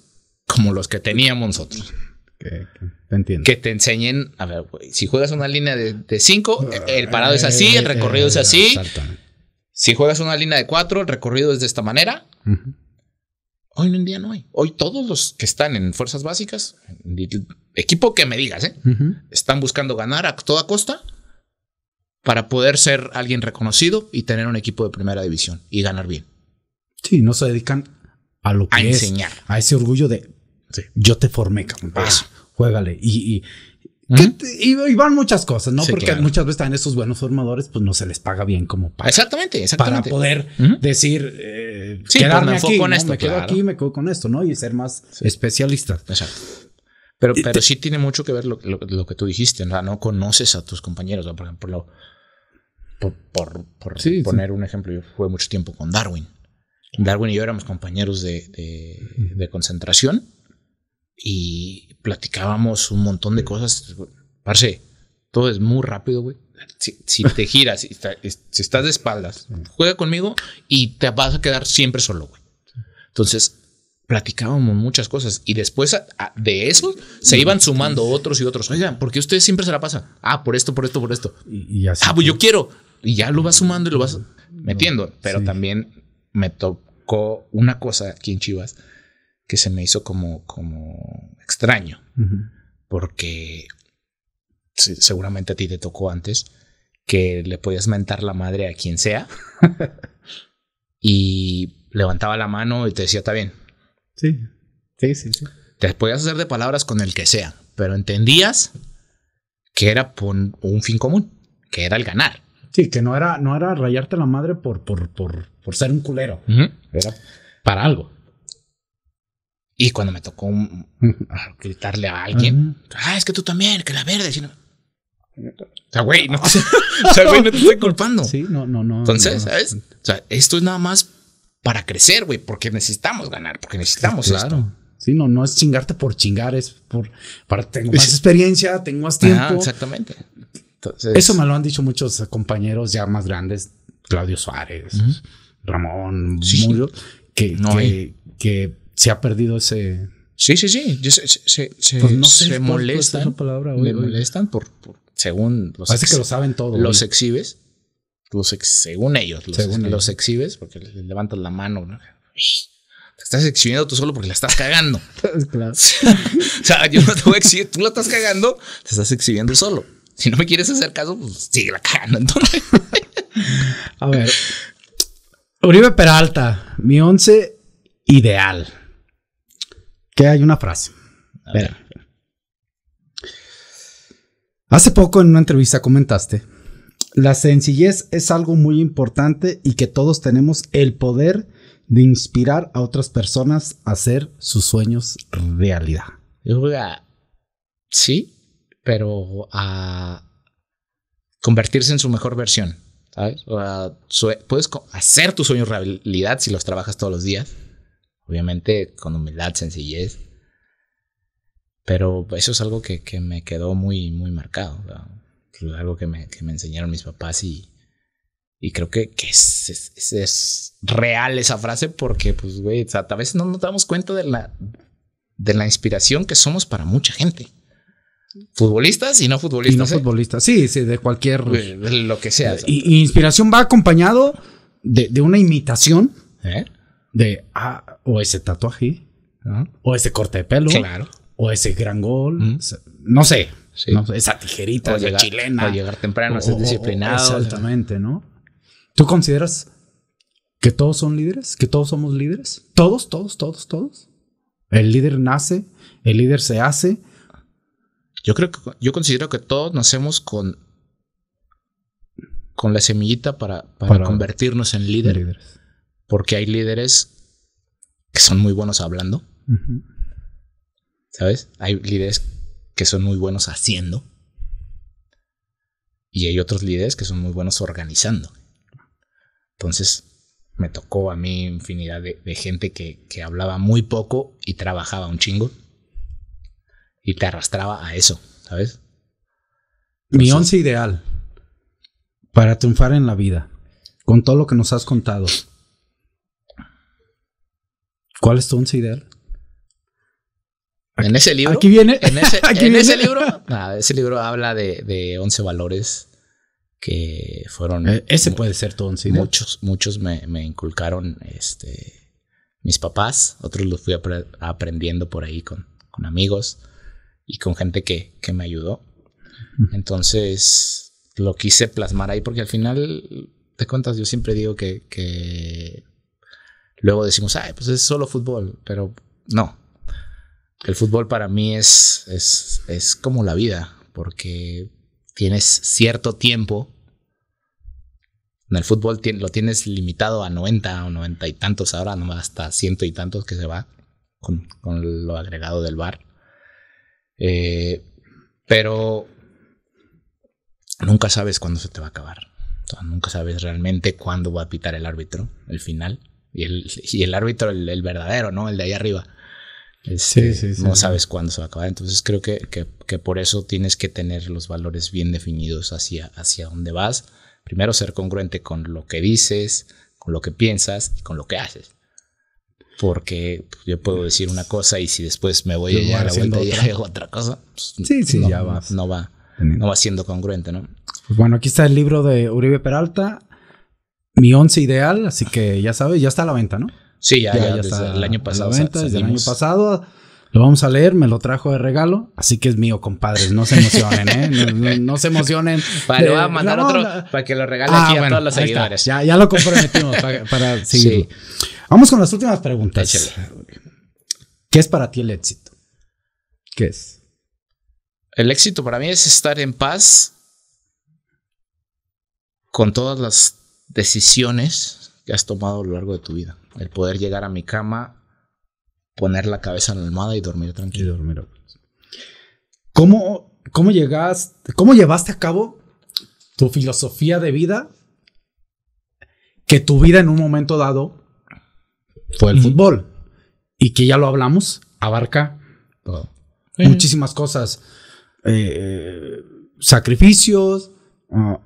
como los que teníamos nosotros. Que, que te entiendo. Que te enseñen. A ver, güey, si juegas una línea de cinco, el parado eh, es así, el recorrido eh, es así. Si juegas una línea de cuatro, el recorrido es de esta manera. Uh-huh. Hoy en día no hay. Hoy todos los que están en fuerzas básicas, equipo que me digas, ¿eh? Uh-huh. Están buscando ganar a toda costa para poder ser alguien reconocido y tener un equipo de primera división y ganar bien. Sí, no se dedican a lo que a es, enseñar. A ese orgullo de sí. yo te formé, cabrón. Ah. Juégale. Y, y, ¿Mm? te, y, y van muchas cosas, ¿no? Sí, porque claro. muchas veces también esos buenos formadores, pues no se les paga bien como para. Exactamente, exactamente. Para poder ¿Mm? Decir, eh, sí, quedarme aquí, con ¿no? esto, me quedo claro. aquí, me quedo con esto, ¿no? Y ser más sí. especialista. Exacto. Pero, pero te... sí tiene mucho que ver lo, lo, lo que tú dijiste, ¿no? No conoces a tus compañeros, ¿no? Por ejemplo, lo, Por, por, por sí, poner sí. un ejemplo, yo jugué mucho tiempo con Darwin. Darwin y yo éramos compañeros de, de, de concentración y platicábamos un montón de cosas. Parce, todo es muy rápido, güey. Si, si te giras, si, si estás de espaldas, juega conmigo y te vas a quedar siempre solo, güey. Entonces, platicábamos muchas cosas y después a, a, de eso se iban sumando otros y otros. Oigan, ¿por qué ustedes siempre se la pasan? Ah, por esto, por esto, por esto. Y, y así ah, pues yo quiero. Y ya lo vas sumando y lo vas metiendo. Pero sí. también me tocó una cosa aquí en Chivas que se me hizo como, como extraño. Uh-huh. Porque sí, seguramente a ti te tocó antes que le podías mentar la madre a quien sea. Y levantaba la mano y te decía, está bien. Sí, sí, sí, sí. Te podías hacer de palabras con el que sea, pero entendías que era por un fin común, que era el ganar. Sí, que no era, no era rayarte la madre por, por, por, por ser un culero. Uh-huh. Era para algo. Y cuando me tocó un, uh-huh. gritarle a alguien, uh-huh. ah, es que tú también, que la verde. Sino... O sea, güey, no, o sea, no te estoy culpando. Sí, no, no, no. Entonces, no. ¿sabes? O sea, esto es nada más para crecer, güey, porque necesitamos ganar, porque necesitamos claro. esto. Sí, no, no es chingarte por chingar, es por... Para, tengo más experiencia, tengo más tiempo. Ah, exactamente. Entonces, eso me lo han dicho muchos compañeros ya más grandes, Claudio Suárez, uh-huh. Ramón, sí, Muñoz, que, no que, que se ha perdido ese... Sí, sí, sí. Se, se, se, pues no sé se molestan, por palabra, oye, molestan por, por según... Los Parece ex, que lo saben todo. Los oye. exhibes, los ex, según ellos, los, según ex, ellos. los exhibes, porque le levantas la mano, ¿no? Te estás exhibiendo tú solo porque la estás cagando. Claro. O sea, yo no te voy a exhibir, tú la estás cagando, te estás exhibiendo solo. Si no me quieres hacer caso, pues sigue la cagando entonces. A ver. Oribe Peralta, mi once ideal. Que hay una frase. A ver. Hace poco en una entrevista comentaste: la sencillez es algo muy importante y que todos tenemos el poder de inspirar a otras personas a hacer sus sueños realidad. Sí. Pero a convertirse en su mejor versión. ¿sabes? Uh, puedes hacer tus sueños realidad si los trabajas todos los días. Obviamente con humildad, sencillez. Pero eso es algo que, que me quedó muy, muy marcado. ¿No? Algo que me, que me enseñaron mis papás y, y creo que, que es, es, es, es real esa frase porque, pues, güey, o sea, a veces no nos damos cuenta de la, de la inspiración que somos para mucha gente. Futbolistas y no futbolistas. Y no ¿eh? futbolistas, sí, sí, de cualquier... Güey, de lo que sea. Y, y inspiración va acompañado de, de una imitación. ¿Eh? De, ah, o ese tatuaje, ¿no? O ese corte de pelo. Claro. O ese gran gol. ¿Mm? No sé. Sí. No, esa tijerita o llegar, chilena. O llegar temprano, o, ser disciplinado. Exactamente, ¿no? ¿Tú consideras que todos son líderes? ¿Que todos somos líderes? Todos, todos, todos, todos. El líder nace, el líder se hace. Yo creo que yo considero que todos nacemos con, con la semillita para, para, para convertirnos en líder, líderes. Porque hay líderes que son muy buenos hablando. Uh-huh. ¿Sabes? Hay líderes que son muy buenos haciendo. Y hay otros líderes que son muy buenos organizando. Entonces, me tocó a mí infinidad de, de gente que, que hablaba muy poco y trabajaba un chingo. Y te arrastraba a eso, ¿sabes? Mi Entonces, once ideal para triunfar en la vida, con todo lo que nos has contado. ¿Cuál es tu once ideal? Aquí, en ese libro. Aquí viene. En ese, aquí en viene. ese libro. Nada, ese libro habla de, de once valores que fueron. Eh, ese mu- puede ser tu once ideal. Muchos, muchos me, me inculcaron este, mis papás. Otros los fui apre- aprendiendo por ahí con, con amigos y con gente que, que me ayudó. Entonces lo quise plasmar ahí porque al final te cuentas, yo siempre digo que, que luego decimos, ay, pues es solo fútbol, pero no. El fútbol para mí es, es, es como la vida, porque tienes cierto tiempo. En el fútbol ti- lo tienes limitado a noventa o noventa y tantos, ahora nomás hasta ciento y tantos que se va con, con lo agregado del V A R. Eh, pero nunca sabes cuándo se te va a acabar. O sea, nunca sabes realmente cuándo va a pitar el árbitro, el final. Y el, y el árbitro, el, el verdadero, ¿no? El de ahí arriba. Este, sí, sí, sí, no sabes sí. cuándo se va a acabar. Entonces creo que, que, que por eso tienes que tener los valores bien definidos hacia, hacia dónde vas. Primero ser congruente con lo que dices, con lo que piensas y con lo que haces. Porque yo puedo decir una cosa y si después me voy, voy a la vuelta otra. y hago otra cosa, pues sí, sí, no, ya vas. No, va, no va siendo congruente, ¿no? Pues bueno, aquí está el libro de Oribe Peralta, Mi once ideal, así que ya sabes, ya está a la venta, ¿no? Sí, ya, ya, ya está. El año pasado. Venta, desde el año pasado lo vamos a leer, me lo trajo de regalo, así que es mío, compadres, no se emocionen, ¿eh? No, no, no se emocionen. Para eh, a mandar no, otro, la... para que lo regale ah, aquí bueno, a todos los seguidores. Ya, ya lo comprometimos para, para seguir. Sí. Vamos con las últimas preguntas. Échale. ¿Qué es para ti el éxito? ¿Qué es? El éxito para mí es estar en paz con todas las decisiones que has tomado a lo largo de tu vida. El poder llegar a mi cama, poner la cabeza en la almohada y dormir tranquilo. Y dormir. ¿Cómo, cómo llegas, cómo llevaste a cabo tu filosofía de vida? Que tu vida en un momento dado fue el mm-hmm. fútbol. Y que ya lo hablamos, abarca todo. Mm-hmm. Muchísimas cosas. Eh, sacrificios. Uh,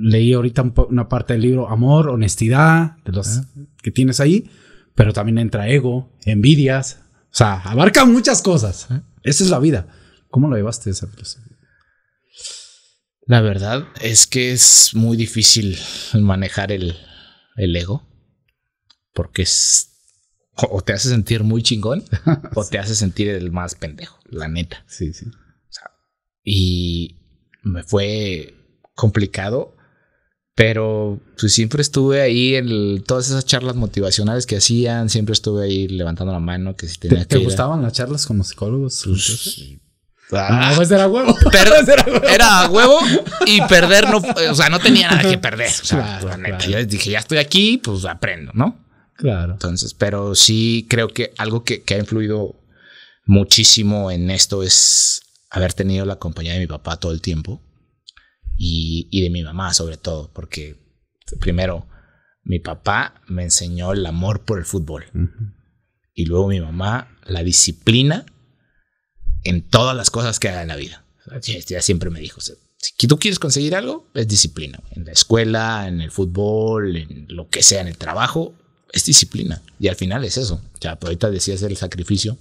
Leí ahorita una parte del libro Amor, honestidad, de los ¿Eh? que tienes ahí, pero también entra ego, envidias, o sea, abarca muchas cosas. ¿Eh? Esa es la vida. ¿Cómo lo llevaste esa filosofía? La verdad es que es muy difícil manejar el, el ego, porque es o te hace sentir muy chingón o te hace sentir el más pendejo, la neta. Sí, sí. O sea, y me fue complicado, pero pues siempre estuve ahí en el, todas esas charlas motivacionales que hacían, siempre estuve ahí levantando la mano que si tenía ¿Te, que ¿Te gustaban a... las charlas con los psicólogos? Pues, ah, pues era huevo. Per- era huevo y perder no, o sea, no tenía nada que perder. O sea, claro, pues, neta, claro. Yo dije, ya estoy aquí, pues aprendo, ¿no? Claro. Entonces, pero sí creo que algo que, que ha influido muchísimo en esto es haber tenido la compañía de mi papá todo el tiempo. y, y de mi mamá sobre todo, porque primero mi papá me enseñó el amor por el fútbol, uh-huh, y luego mi mamá la disciplina en todas las cosas que haga en la vida. Ella siempre me dijo, si tú quieres conseguir algo, es disciplina. En la escuela, en el fútbol, en lo que sea, en el trabajo, es disciplina. Y al final es eso. O sea, ahorita decías el sacrificio.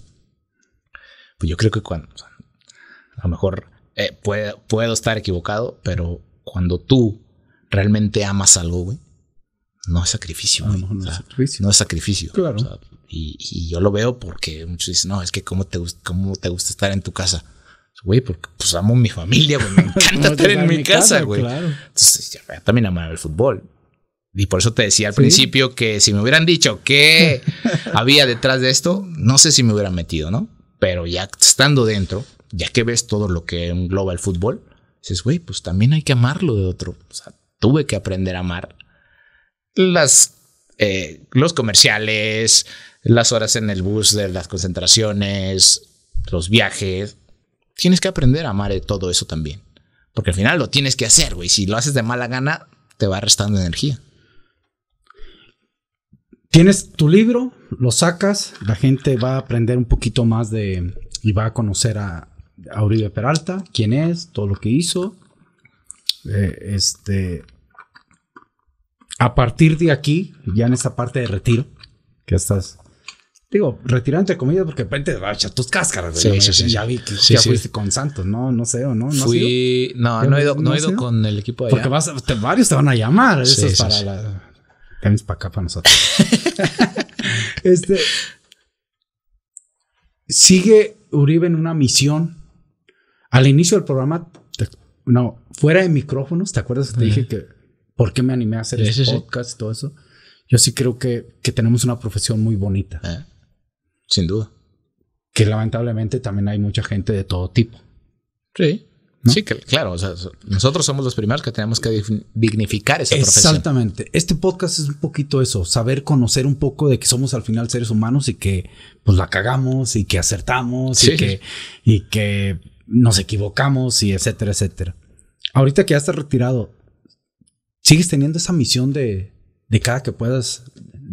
Pues yo creo que cuando, o sea, a lo mejor eh, puede, puedo estar equivocado, pero cuando tú realmente amas algo, güey, no es sacrificio. Güey. No, no, o sea, es sacrificio. No es sacrificio. Claro. O sea, y, y yo lo veo porque muchos dicen, no, es que cómo te, cómo te gusta estar en tu casa. Güey, porque pues amo mi familia, güey. Me encanta estar en mi casa, güey. Claro. Entonces, ya, también amaba el fútbol. Y por eso te decía al ¿Sí? principio que si me hubieran dicho qué había detrás de esto, no sé si me hubieran metido, ¿no? Pero ya estando dentro, ya que ves todo lo que engloba el fútbol, dices, güey, pues también hay que amarlo de otro. O sea, tuve que aprender a amar las, eh, los comerciales, las horas en el bus de las concentraciones, los viajes. Tienes que aprender a amar todo eso también. Porque al final lo tienes que hacer, güey. Si lo haces de mala gana, te va restando energía. Tienes tu libro, lo sacas. La gente va a aprender un poquito más de... Y va a conocer a, a Oribe Peralta. Quién es, todo lo que hizo. Eh, este... A partir de aquí, ya en esta parte de retiro, que estás... Digo, retirar entre comillas, porque de repente vas a echar tus cáscaras. Sí, sí, sí, ya vi que sí, ya sí. fuiste con Santos, no, no sé, o no, no. Fui, no, no he ido, no he ido con el equipo de allá. Porque vas a, te, varios te van a llamar. Sí, eso es sí, para sí. la. También para acá, para nosotros. este. Sigue Oribe en una misión. Al inicio del programa, te, no, fuera de micrófonos, ¿te acuerdas? Que te uh-huh. dije que por qué me animé a hacer sí, este sí, podcast y sí. todo eso. Yo sí creo que, que tenemos una profesión muy bonita. ¿Eh? Sin duda. Que lamentablemente también hay mucha gente de todo tipo. Sí. ¿No? Sí, que, claro. O sea, nosotros somos los primeros que tenemos que dignificar esa profesión. Exactamente. Este podcast es un poquito eso. Saber conocer un poco de que somos al final seres humanos y que pues la cagamos y que acertamos sí. y, que, y que nos equivocamos y etcétera, etcétera. Ahorita que ya estás retirado, ¿sigues teniendo esa misión de... de cada que puedas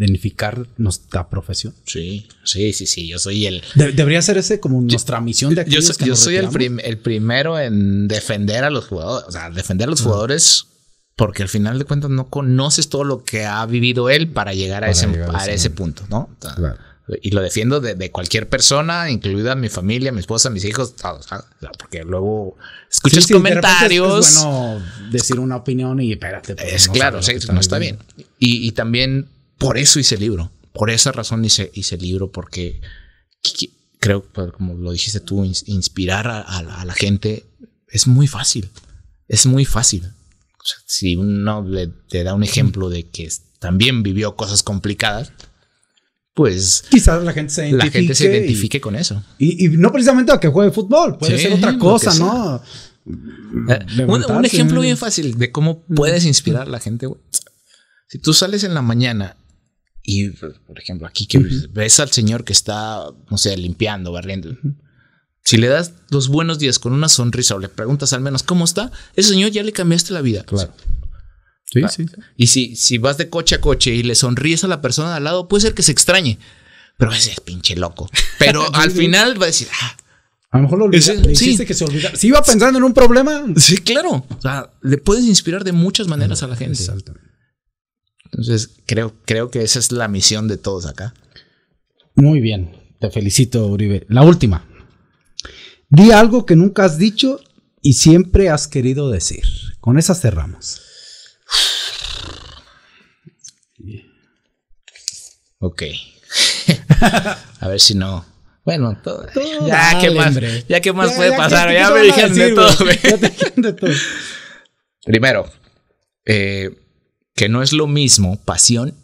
identificar nuestra profesión? Sí, sí, sí, sí. Yo soy el... De, debería ser ese como nuestra yo, misión de aquellos yo, que yo nos soy el, prim, el primero en defender a los jugadores. O sea, defender a los uh-huh. jugadores porque al final de cuentas no conoces todo lo que ha vivido él para llegar a, para ese, llegar a, ese, a ese punto, ¿no? O sea, claro. Y lo defiendo de, de cualquier persona, incluida mi familia, mi esposa, mis hijos, todos, ¿sabes? Porque luego escuchas sí, sí, comentarios. Es, es bueno decir una opinión y espérate. Es no claro, sí, no está bien. bien. Y, y también por eso hice el libro. Por esa razón hice, hice el libro, porque creo, como lo dijiste tú, inspirar a, a, a la gente es muy fácil. Es muy fácil. O sea, si uno le, te da un ejemplo de que también vivió cosas complicadas, pues quizás la gente se identifique, la gente se identifique y, con eso. Y, y no precisamente a que juegue fútbol, puede sí, ser otra cosa, ¿no? Eh, un, un ejemplo bien fácil de cómo puedes inspirar a la gente. Wey. Si tú sales en la mañana y, por ejemplo, aquí que uh-huh. ves al señor que está, no sé, limpiando, barriendo, uh-huh. si le das los buenos días con una sonrisa o le preguntas al menos cómo está, ese señor ya le cambiaste la vida. Claro. Sí, sí, sí. Y si, si vas de coche a coche y le sonríes a la persona de al lado, puede ser que se extrañe. Pero ese es pinche loco. Pero sí, al sí. final va a decir... Ah, a lo mejor lo olvidaste. Sí. que se olvidara. Si iba pensando en un problema... Sí, claro. O sea, le puedes inspirar de muchas maneras no, a la gente. Exactamente. Entonces, creo, creo que esa es la misión de todos acá. Muy bien. Te felicito, Oribe. La última. Di algo que nunca has dicho y siempre has querido decir. Con esa cerramos. Ok. A ver si no. Bueno, todo. todo ya, ¿qué más, ya qué más ya, puede ya pasar. Ya me dijeron de todo. Wey. Ya te dijeron de todo. Primero, eh, que no es lo mismo pasión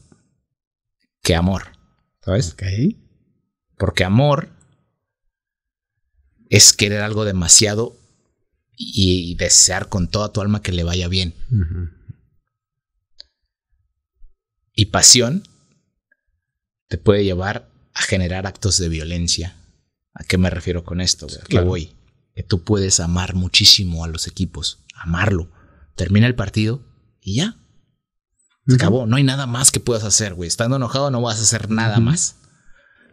que amor. ¿Sabes? Okay. Porque amor es querer algo demasiado y, y desear con toda tu alma que le vaya bien. Uh-huh. Y pasión te puede llevar a generar actos de violencia. ¿A qué me refiero con esto? ¿A qué voy? Que tú puedes amar muchísimo a los equipos, amarlo, termina el partido y ya. Se acabó. No hay nada más que puedas hacer, güey. Estando enojado no vas a hacer nada más.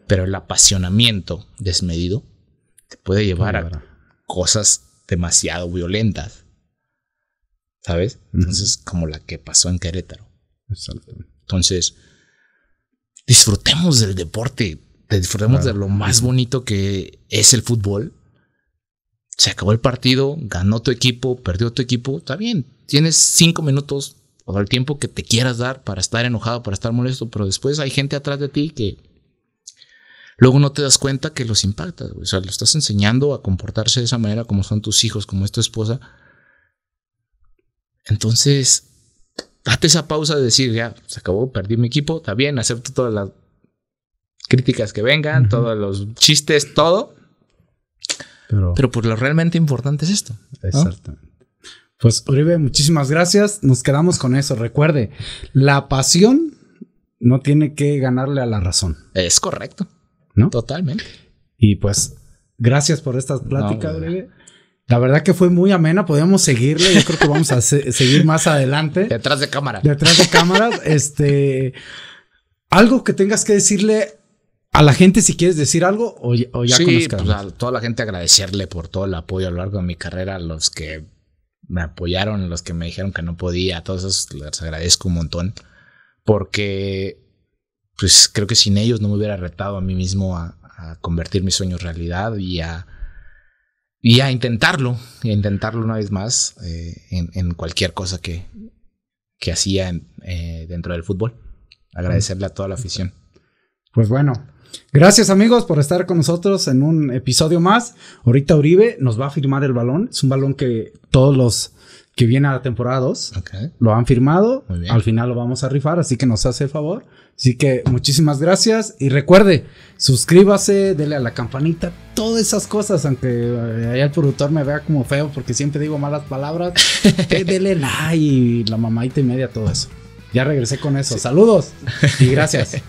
Pero el apasionamiento desmedido te puede llevar a cosas demasiado violentas, ¿sabes? Entonces, como la que pasó en Querétaro. Exactamente. Entonces, disfrutemos del deporte. Disfrutemos de lo más bonito que es el fútbol. Se acabó el partido, ganó tu equipo, perdió tu equipo. Está bien, tienes cinco minutos o el tiempo que te quieras dar para estar enojado, para estar molesto, pero después hay gente atrás de ti que luego no te das cuenta que los impactas. O sea, lo estás enseñando a comportarse de esa manera, como son tus hijos, como es tu esposa. Entonces, date esa pausa de decir, ya, se acabó, perdí mi equipo, está bien, acepto todas las críticas que vengan, uh-huh. todos los chistes, todo. Pero, Pero por lo realmente importante es esto, ¿no? Exactamente. Pues, Oribe, muchísimas gracias. Nos quedamos con eso. Recuerde, la pasión no tiene que ganarle a la razón. Es correcto, ¿no? Totalmente. Y pues, gracias por estas pláticas, no, Oribe. La verdad que fue muy amena. Podemos seguirle. Yo creo que vamos a se- seguir más adelante. Detrás de cámara. Detrás de cámaras. este, algo que tengas que decirle a la gente, si quieres decir algo, o ya, o ya sí, conozcas. Pues a toda la gente agradecerle por todo el apoyo a lo largo de mi carrera, a los que me apoyaron, a los que me dijeron que no podía, a todos esos les agradezco un montón, porque pues creo que sin ellos no me hubiera retado a mí mismo a, a convertir mis sueños en realidad y a, y a intentarlo, y a intentarlo una vez más eh, en, en cualquier cosa que, que hacía en, eh, dentro del fútbol. Agradecerle a toda la afición. Pues bueno. Gracias, amigos, por estar con nosotros en un episodio más. Ahorita Oribe nos va a firmar el balón. Es un balón que todos los que vienen a la temporada dos okay. lo han firmado. Al final lo vamos a rifar, así que nos hace el favor. Así que muchísimas gracias. Y recuerde, suscríbase, dele a la campanita, todas esas cosas. Aunque allá el productor me vea como feo porque siempre digo malas palabras. Dele like y la mamadita y media, todo eso. Ya regresé con eso. Sí. Saludos y gracias.